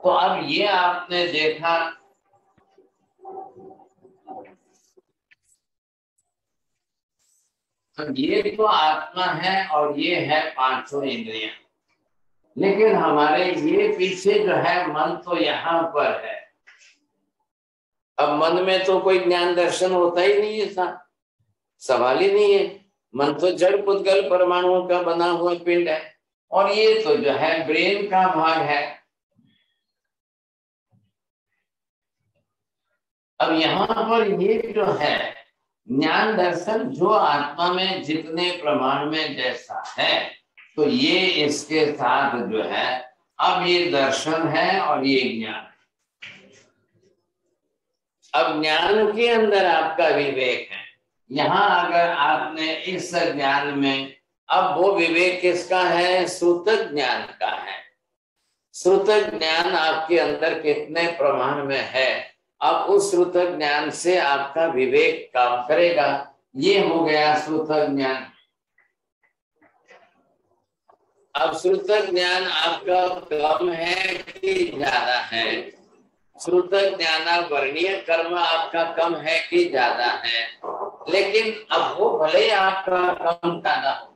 तो अब ये आपने देखा ये तो आत्मा है और ये है पांचों इंद्रियां, लेकिन हमारे ये पीछे जो है मन तो यहाँ पर है। अब मन में तो कोई ज्ञान दर्शन होता ही नहीं है साहब, सवाल ही नहीं है। मन तो जड़ पुद्गल परमाणुओं का बना हुआ पिंड है, और ये तो जो है ब्रेन का भाग है। अब यहाँ पर ये जो है ज्ञान दर्शन, जो आत्मा में जितने प्रमाण में जैसा है, तो ये इसके साथ जो है अब ये दर्शन है और ये ज्ञान। अब ज्ञान के अंदर आपका विवेक है। यहाँ अगर आपने इस ज्ञान में, अब वो विवेक किसका है, श्रुत ज्ञान का है। श्रुत ज्ञान आपके अंदर कितने प्रमाण में है, अब उस श्रुत ज्ञान से आपका विवेक काम करेगा। ये हो गया श्रुत ज्ञान। अब श्रुत ज्ञान आपका कम है कि ज्यादा है, श्रुत ज्ञान वर्णीय कर्म आपका कम है कि ज्यादा है। लेकिन अब वो भले आपका कम ज्यादा हो,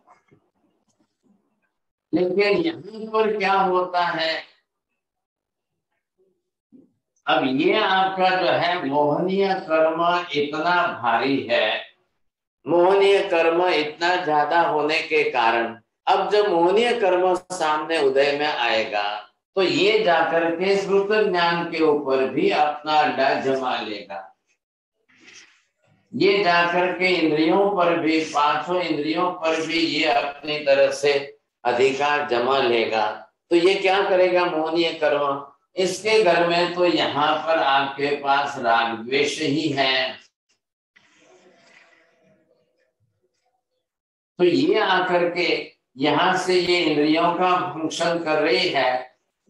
लेकिन यहाँ पर क्या होता है, अब ये आपका जो है मोहनीय कर्म इतना भारी है, मोहनीय कर्म इतना ज्यादा होने के कारण, अब जब मोहनीय कर्म सामने उदय में आएगा तो ये जाकर के श्रुत ज्ञान के ऊपर भी अपना अड्डा जमा लेगा। ये जाकर के इंद्रियों पर भी, पांचों इंद्रियों पर भी ये अपनी तरफ से अधिकार जमा लेगा। तो ये क्या करेगा मोहनीय कर्म, इसके घर में तो यहाँ पर आपके पास राग द्वेष ही है। तो ये आकर के यहाँ से ये इंद्रियों का फंक्शन कर रही है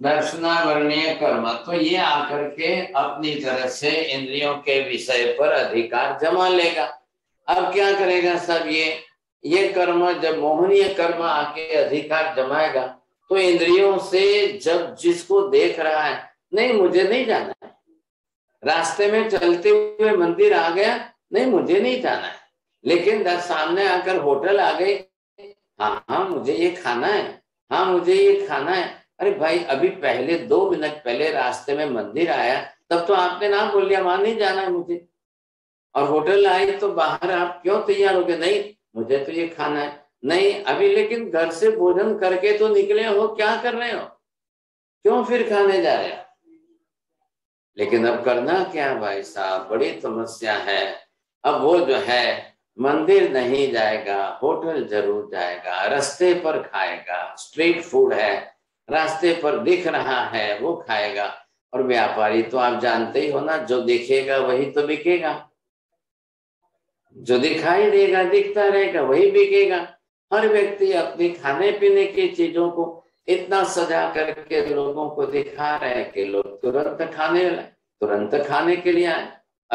दर्शना वर्णीय कर्म। तो ये आकर के अपनी तरफ से इंद्रियों के विषय पर अधिकार जमा लेगा। अब क्या करेगा सब, ये ये कर्म जब मोहनीय कर्म आके अधिकार जमाएगा तो इंद्रियों से जब जिसको देख रहा है, नहीं मुझे नहीं जाना है, रास्ते में चलते हुए मंदिर आ गया, नहीं मुझे नहीं जाना है, लेकिन सामने आकर होटल आ गई, हाँ हाँ मुझे ये खाना है, हाँ मुझे ये खाना है। अरे भाई अभी पहले दो मिनट पहले रास्ते में मंदिर आया, तब तो आपने ना बोल लिया वहां नहीं जाना है मुझे, और होटल आई तो बाहर आप क्यों तैयार हो गए, नहीं मुझे तो ये खाना है, नहीं अभी लेकिन घर से भोजन करके तो निकले हो, क्या कर रहे हो, क्यों फिर खाने जा रहे हो। लेकिन अब करना क्या भाई साहब, बड़ी समस्या है। अब वो जो है मंदिर नहीं जाएगा, होटल जरूर जाएगा, रास्ते पर खाएगा, स्ट्रीट फूड है रास्ते पर दिख रहा है वो खाएगा। और व्यापारी तो आप जानते ही हो ना, जो दिखेगा वही तो बिकेगा, जो दिखाई देगा दिखता रहेगा वही बिकेगा। हर व्यक्ति अपने खाने पीने की चीजों को इतना सजा करके लोगों को दिखा रहे हैं कि लोग तुरंत खाने तुरंत खाने के लिए आए।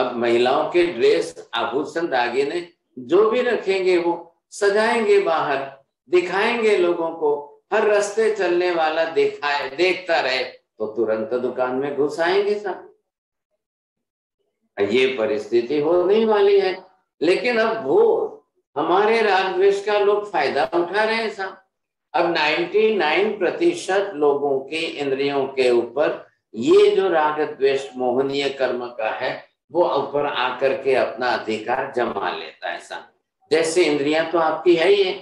अब महिलाओं के ड्रेस, आभूषण, दागिने जो भी रखेंगे वो सजाएंगे, बाहर दिखाएंगे लोगों को, हर रास्ते चलने वाला दिखाए देखता रहे तो तुरंत दुकान में घुस आएंगे साहब। ये परिस्थिति होने वाली है। लेकिन अब वो हमारे राग द्वेष का लोग फायदा उठा रहे हैं साहब। अब निन्यानवे प्रतिशत लोगों के इंद्रियों के ऊपर ये जो राग द्वेष मोहनीय कर्म का है वो ऊपर आकर के अपना अधिकार जमा लेता है साहब। जैसे इंद्रियां तो आपकी है ही है,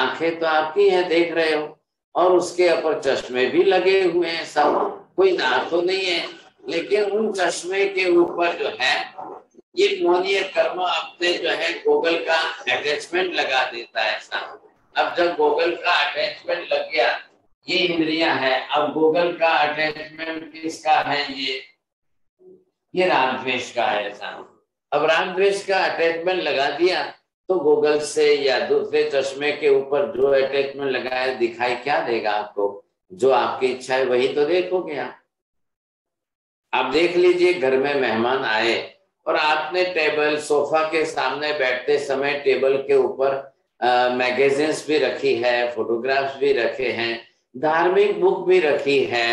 आंखें तो आपकी है, देख रहे हो, और उसके ऊपर चश्मे भी लगे हुए हैं सब। कोई नार तो नहीं है, लेकिन उन चश्मे के ऊपर जो है ये मोनीय कर्म अपने जो है गूगल का अटैचमेंट लगा देता है साहब। अब जब गूगल का अटैचमेंट लग गया, ये इंद्रिया है, अब गूगल का अटैचमेंट किसका है, ये ये राम द्वेष का है साहब। अब राम द्वेष का अटैचमेंट लगा दिया तो गूगल से या दूसरे चश्मे के ऊपर जो अटैचमेंट लगाया दिखाई क्या देगा आपको, जो आपकी इच्छा है वही तो देखोगे आप। आप देख लीजिए घर में मेहमान आए और आपने टेबल सोफा के सामने बैठते समय टेबल के ऊपर मैगजीन्स भी रखी है, फोटोग्राफ्स भी रखे हैं, धार्मिक बुक भी रखी है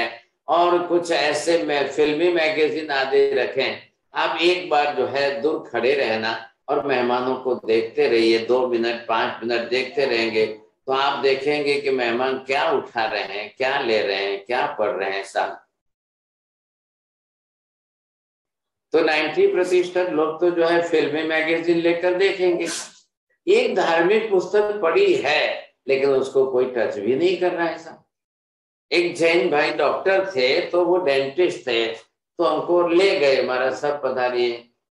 और कुछ ऐसे में फिल्मी मैगजीन आदि रखें। आप एक बार जो है दूर खड़े रहना और मेहमानों को देखते रहिए, दो मिनट पांच मिनट देखते रहेंगे तो आप देखेंगे कि मेहमान क्या उठा रहे हैं, क्या ले रहे हैं, क्या पढ़ रहे हैं साहब। तो नब्बे प्रतिशत लोग तो जो है फिल्मी मैगजीन लेकर देखेंगे, एक धार्मिक पुस्तक पड़ी है लेकिन उसको कोई टच भी नहीं कर रहा है साहब। एक जैन भाई डॉक्टर थे तो वो डेंटिस्ट थे, तो हमको ले गए महाराज साहब पधारिए।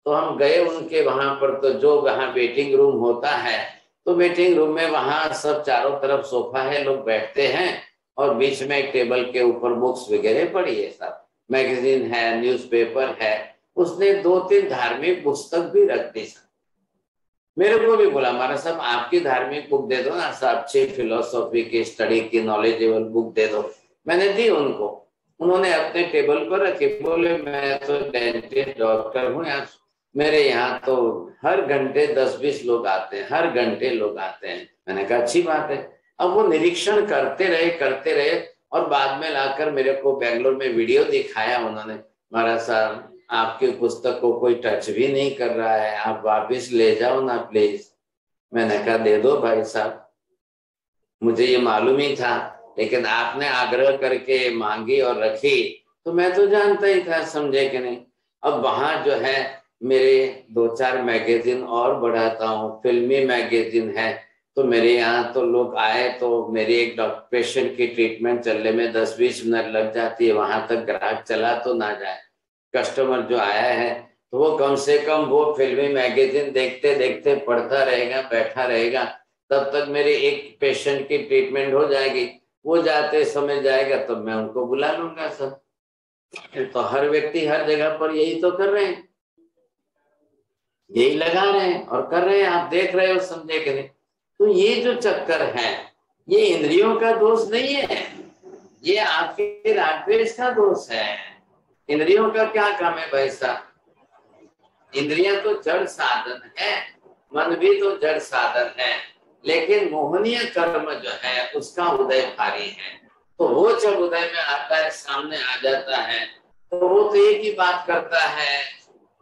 तो हम गए उनके वहां पर, तो जो वहाँ वेटिंग रूम होता है तो वेटिंग रूम में वहाँ सब चारों तरफ सोफा है, लोग बैठते हैं और बीच में एक टेबल के ऊपर बुक्स वगैरह पड़ी है साहब, मैगजीन है, न्यूज़पेपर है। उसने दो तीन धार्मिक पुस्तक भी रख दी साहब। मेरे को भी बोला महाराज साहब आपकी धार्मिक बुक दे दो ना साहब, अच्छी फिलोसॉफी की स्टडी की नॉलेजेबल बुक दे दो। मैंने दी उनको, उन्होंने अपने टेबल पर रखी। बोले मैं तो डेंटिस्ट डॉक्टर हूँ, यहाँ मेरे यहाँ तो हर घंटे दस बीस लोग आते हैं, हर घंटे लोग आते हैं। मैंने कहा अच्छी बात है। अब वो निरीक्षण करते रहे करते रहे और बाद में लाकर मेरे को बेंगलोर में वीडियो दिखाया उन्होंने, महाराज साहब आपकी पुस्तक को कोई टच भी नहीं कर रहा है, आप वापस ले जाओ ना प्लीज। मैंने कहा दे दो भाई साहब, मुझे ये मालूम ही था, लेकिन आपने आग्रह करके मांगी और रखी तो मैं तो जानता ही था, समझे कि नहीं। अब वहां जो है मेरे दो चार मैगजीन और बढ़ाता हूँ, फिल्मी मैगजीन है। तो मेरे यहाँ तो लोग आए तो मेरी एक डॉक्टर पेशेंट की ट्रीटमेंट चलने में दस बीस मिनट लग जाती है, वहां तक ग्राहक चला तो ना जाए। कस्टमर जो आया है तो वो कम से कम वो फिल्मी मैगजीन देखते देखते पढ़ता रहेगा, बैठा रहेगा, तब तक मेरे एक पेशेंट की ट्रीटमेंट हो जाएगी। वो जाते समय जाएगा तब मैं उनको बुला लूंगा सर। तो हर व्यक्ति हर जगह पर यही तो कर रहे हैं, यही लगा रहे हैं और कर रहे हैं, आप देख रहे हो, समझे कि नहीं। तो ये जो चक्कर है ये इंद्रियों का दोष नहीं है, ये आपके राग द्वेष का दोष है। इंद्रियों का क्या काम है भाई साहब, इंद्रियां तो जड़ साधन है, मन भी तो जड़ साधन है, लेकिन मोहनीय कर्म जो है उसका उदय भारी है। तो वो जब उदय में आता है, सामने आ जाता है, तो वो तो एक ही बात करता है,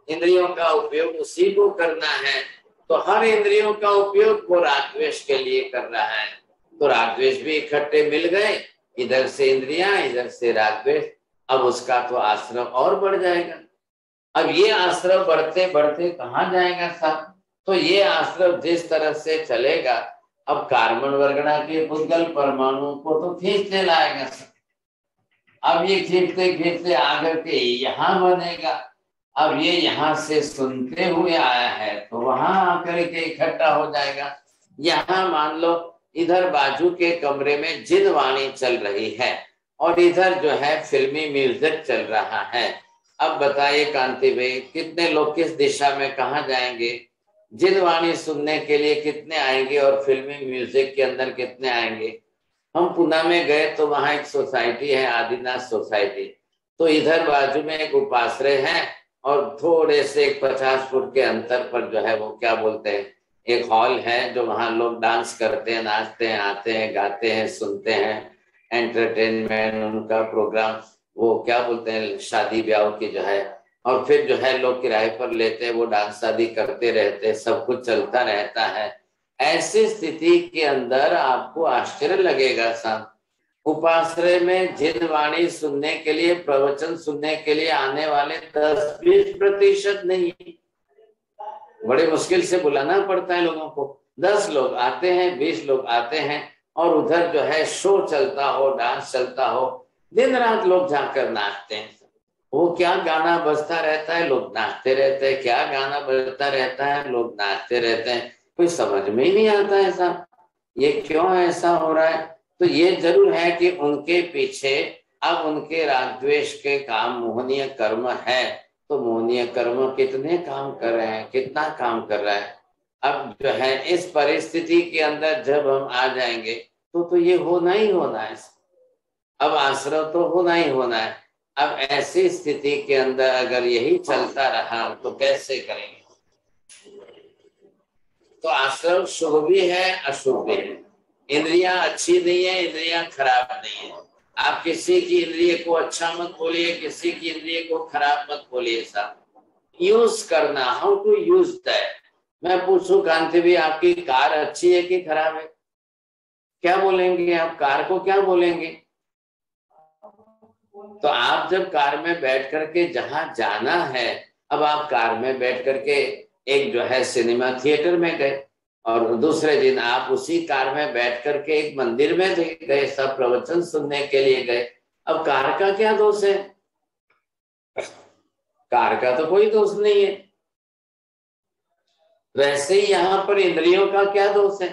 इंद्रियों का उपयोग उसी को करना है। तो हर इंद्रियों का उपयोग वो राग द्वेष के लिए कर रहा है, तो राग द्वेष भी इकट्ठे मिल गए, इधर से इंद्रियां इधर से राग द्वेष। अब उसका तो आश्रव और बढ़ जाएगा। अब ये आश्रव बढ़ते बढ़ते कहाँ जाएगा साहब। तो ये आश्रव जिस तरह से चलेगा, अब कार्बन वर्गणा के भूतल परमाणु को तो खींचने लाएगा। अब ये खींचते खींचते आकर के यहाँ बनेगा। अब ये यहाँ से सुनते हुए आया है तो वहां आकर के इकट्ठा हो जाएगा। यहाँ मान लो इधर बाजू के कमरे में जिन वाणी चल रही है और इधर जो है फिल्मी म्यूजिक चल रहा है। अब बताइए कांति भाई कितने लोग किस दिशा में कहाँ जाएंगे, जिन वाणी सुनने के लिए कितने आएंगे और फिल्मी म्यूजिक के अंदर कितने आएंगे। हम पुणे में गए तो वहाँ एक सोसाइटी है, आदिनाथ सोसाइटी, तो इधर बाजू में एक उपाश्रय है और थोड़े से एक पचास फुट के अंतर पर जो है वो क्या बोलते हैं एक हॉल है, जो वहाँ लोग डांस करते हैं, नाचते हैं, आते हैं, गाते हैं, सुनते हैं, एंटरटेनमेंट उनका प्रोग्राम, वो क्या बोलते हैं शादी ब्याह की जो है। और फिर जो है लोग किराए पर लेते हैं, वो डांस शादी करते रहते हैं, सब कुछ चलता रहता है। ऐसी स्थिति के अंदर आपको आश्चर्य लगेगा साहब, उपाश्रय में जिन वाणी सुनने के लिए, प्रवचन सुनने के लिए आने वाले दस बीस प्रतिशत नहीं, बड़े मुश्किल से बुलाना पड़ता है लोगों को। दस लोग आते हैं, बीस लोग आते हैं और उधर जो है शो चलता हो, डांस चलता हो, दिन रात लोग जाकर नाचते हैं। वो क्या गाना बजता रहता है, लोग नाचते रहते हैं, क्या गाना बजता रहता है, लोग नाचते रहते हैं। कोई समझ में ही नहीं आता ऐसा ये क्यों ऐसा हो रहा है। तो ये जरूर है कि उनके पीछे अब उनके राग द्वेष के काम मोहनीय कर्म है। तो मोहनीय कर्म कितने काम कर रहे हैं, कितना काम कर रहा है। अब जो है इस परिस्थिति के अंदर जब हम आ जाएंगे तो तो ये होना ही होना है। अब आश्रव तो होना ही होना है। अब ऐसी स्थिति के अंदर अगर यही चलता रहा तो कैसे करेंगे। तो आश्रव शुभ भी है अशुभ भी है। इंद्रियां अच्छी नहीं है, इंद्रियां खराब नहीं है। आप किसी की इंद्रिय को अच्छा मत बोलिए, किसी की इंद्रिय को खराब मत बोलिए। साहब यूज करना, हाउ टू यूज दैट। मैं पूछूं कांति भी आपकी कार अच्छी है कि खराब है, क्या बोलेंगे आप कार को, क्या बोलेंगे। तो आप जब कार में बैठ करके जहां जाना है, अब आप कार में बैठ करके एक जो है सिनेमा थिएटर में गए और दूसरे दिन आप उसी कार में बैठ करके एक मंदिर में गए, सब प्रवचन सुनने के लिए गए। अब कार का क्या दोष है, कार का तो कोई दोष नहीं है। वैसे ही यहाँ पर इंद्रियों का क्या दोष है।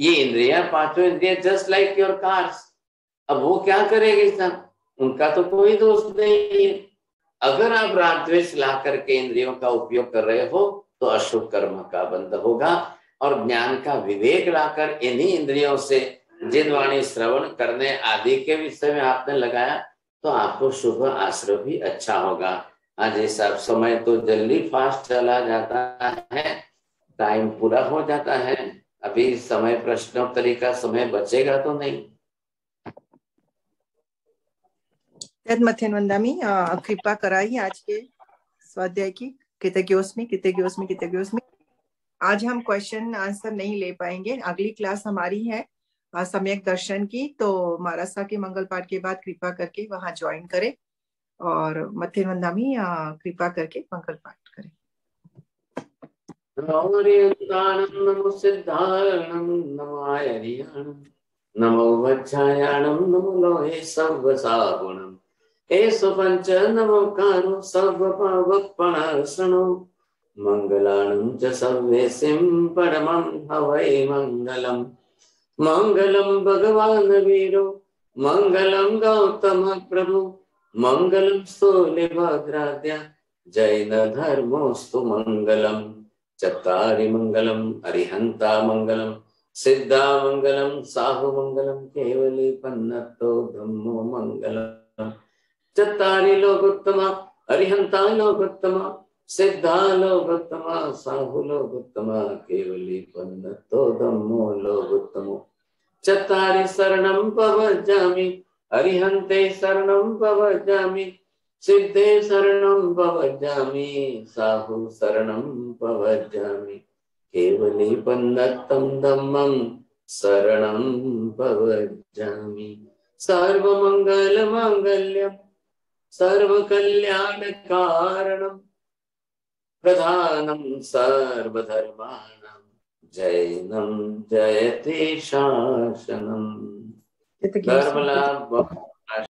ये इंद्रियां पांचों इंद्रियां जस्ट लाइक योर कार्स। अब वो क्या करेंगे साहब, उनका तो कोई दोष नहीं है। अगर आप राग द्वेष ला करके इंद्रियों का उपयोग कर रहे हो तो अशुभ कर्म का बंध होगा। और ज्ञान का विवेक लाकर इन्हीं इंद्रियों से जिन वाणी श्रवण करने आदि के विषय में आपने लगाया तो आपको शुभ आश्रय भी अच्छा होगा। आज सब समय तो जल्दी फास्ट चला जाता है, टाइम पूरा हो जाता है। अभी समय प्रश्नोत्तरी का समय बचेगा तो नहीं। कृपा कराई आज के स्वाध्याय की कितज्ञोस्मि कितज्ञोस्मि कितज्ञोस्मि। आज हम क्वेश्चन आंसर नहीं ले पाएंगे। अगली क्लास हमारी है सम्यक दर्शन की, तो महाराष्ट्र के मंगल पाठ के बाद कृपा करके वहां ज्वाइन करें और मथेन वंदामी कृपा करके मंगल पाठ करें। नमो सिद्धारणं नमो आयरियाणं नमो वज्रायाणं नमो लोहे सर्वसागुणं एष पंच नमोकारो सर्वपावकपणार्षणो मंगलानं च सर्वेसिं परमं हवै मंगलम मंगलम भगवान वीरो मंगलम गौतम प्रभु मंगलम स्तोलिभद्राद्या जैन धर्मोस्तु मंगलम चत्तारि मंगलम अरिहंता मंगलम सिद्धा मंगलम साहु मंगलम केवली पन्नतो धम्मो मंगलम चत्तारि लोकोत्तमा अरिहंता लोकोत्तमा सिद्धा लोकोत्तमा साहु लोकोत्तमा केवली पन्नतो धम्मो लोकोत्तमो चत्तारि शरणं भजामि अरिहंते शरणं भजामि सिद्धे शरणं भजामि साहु शरणं भजामि केवली पन्नतं धम्मं शरणं भजामि। सर्वमंगल मांगल्यं सर्वकल्याणकारणं प्रधानं सर्वधर्माणां जयनं जयते शासनम्। धर्मलाभ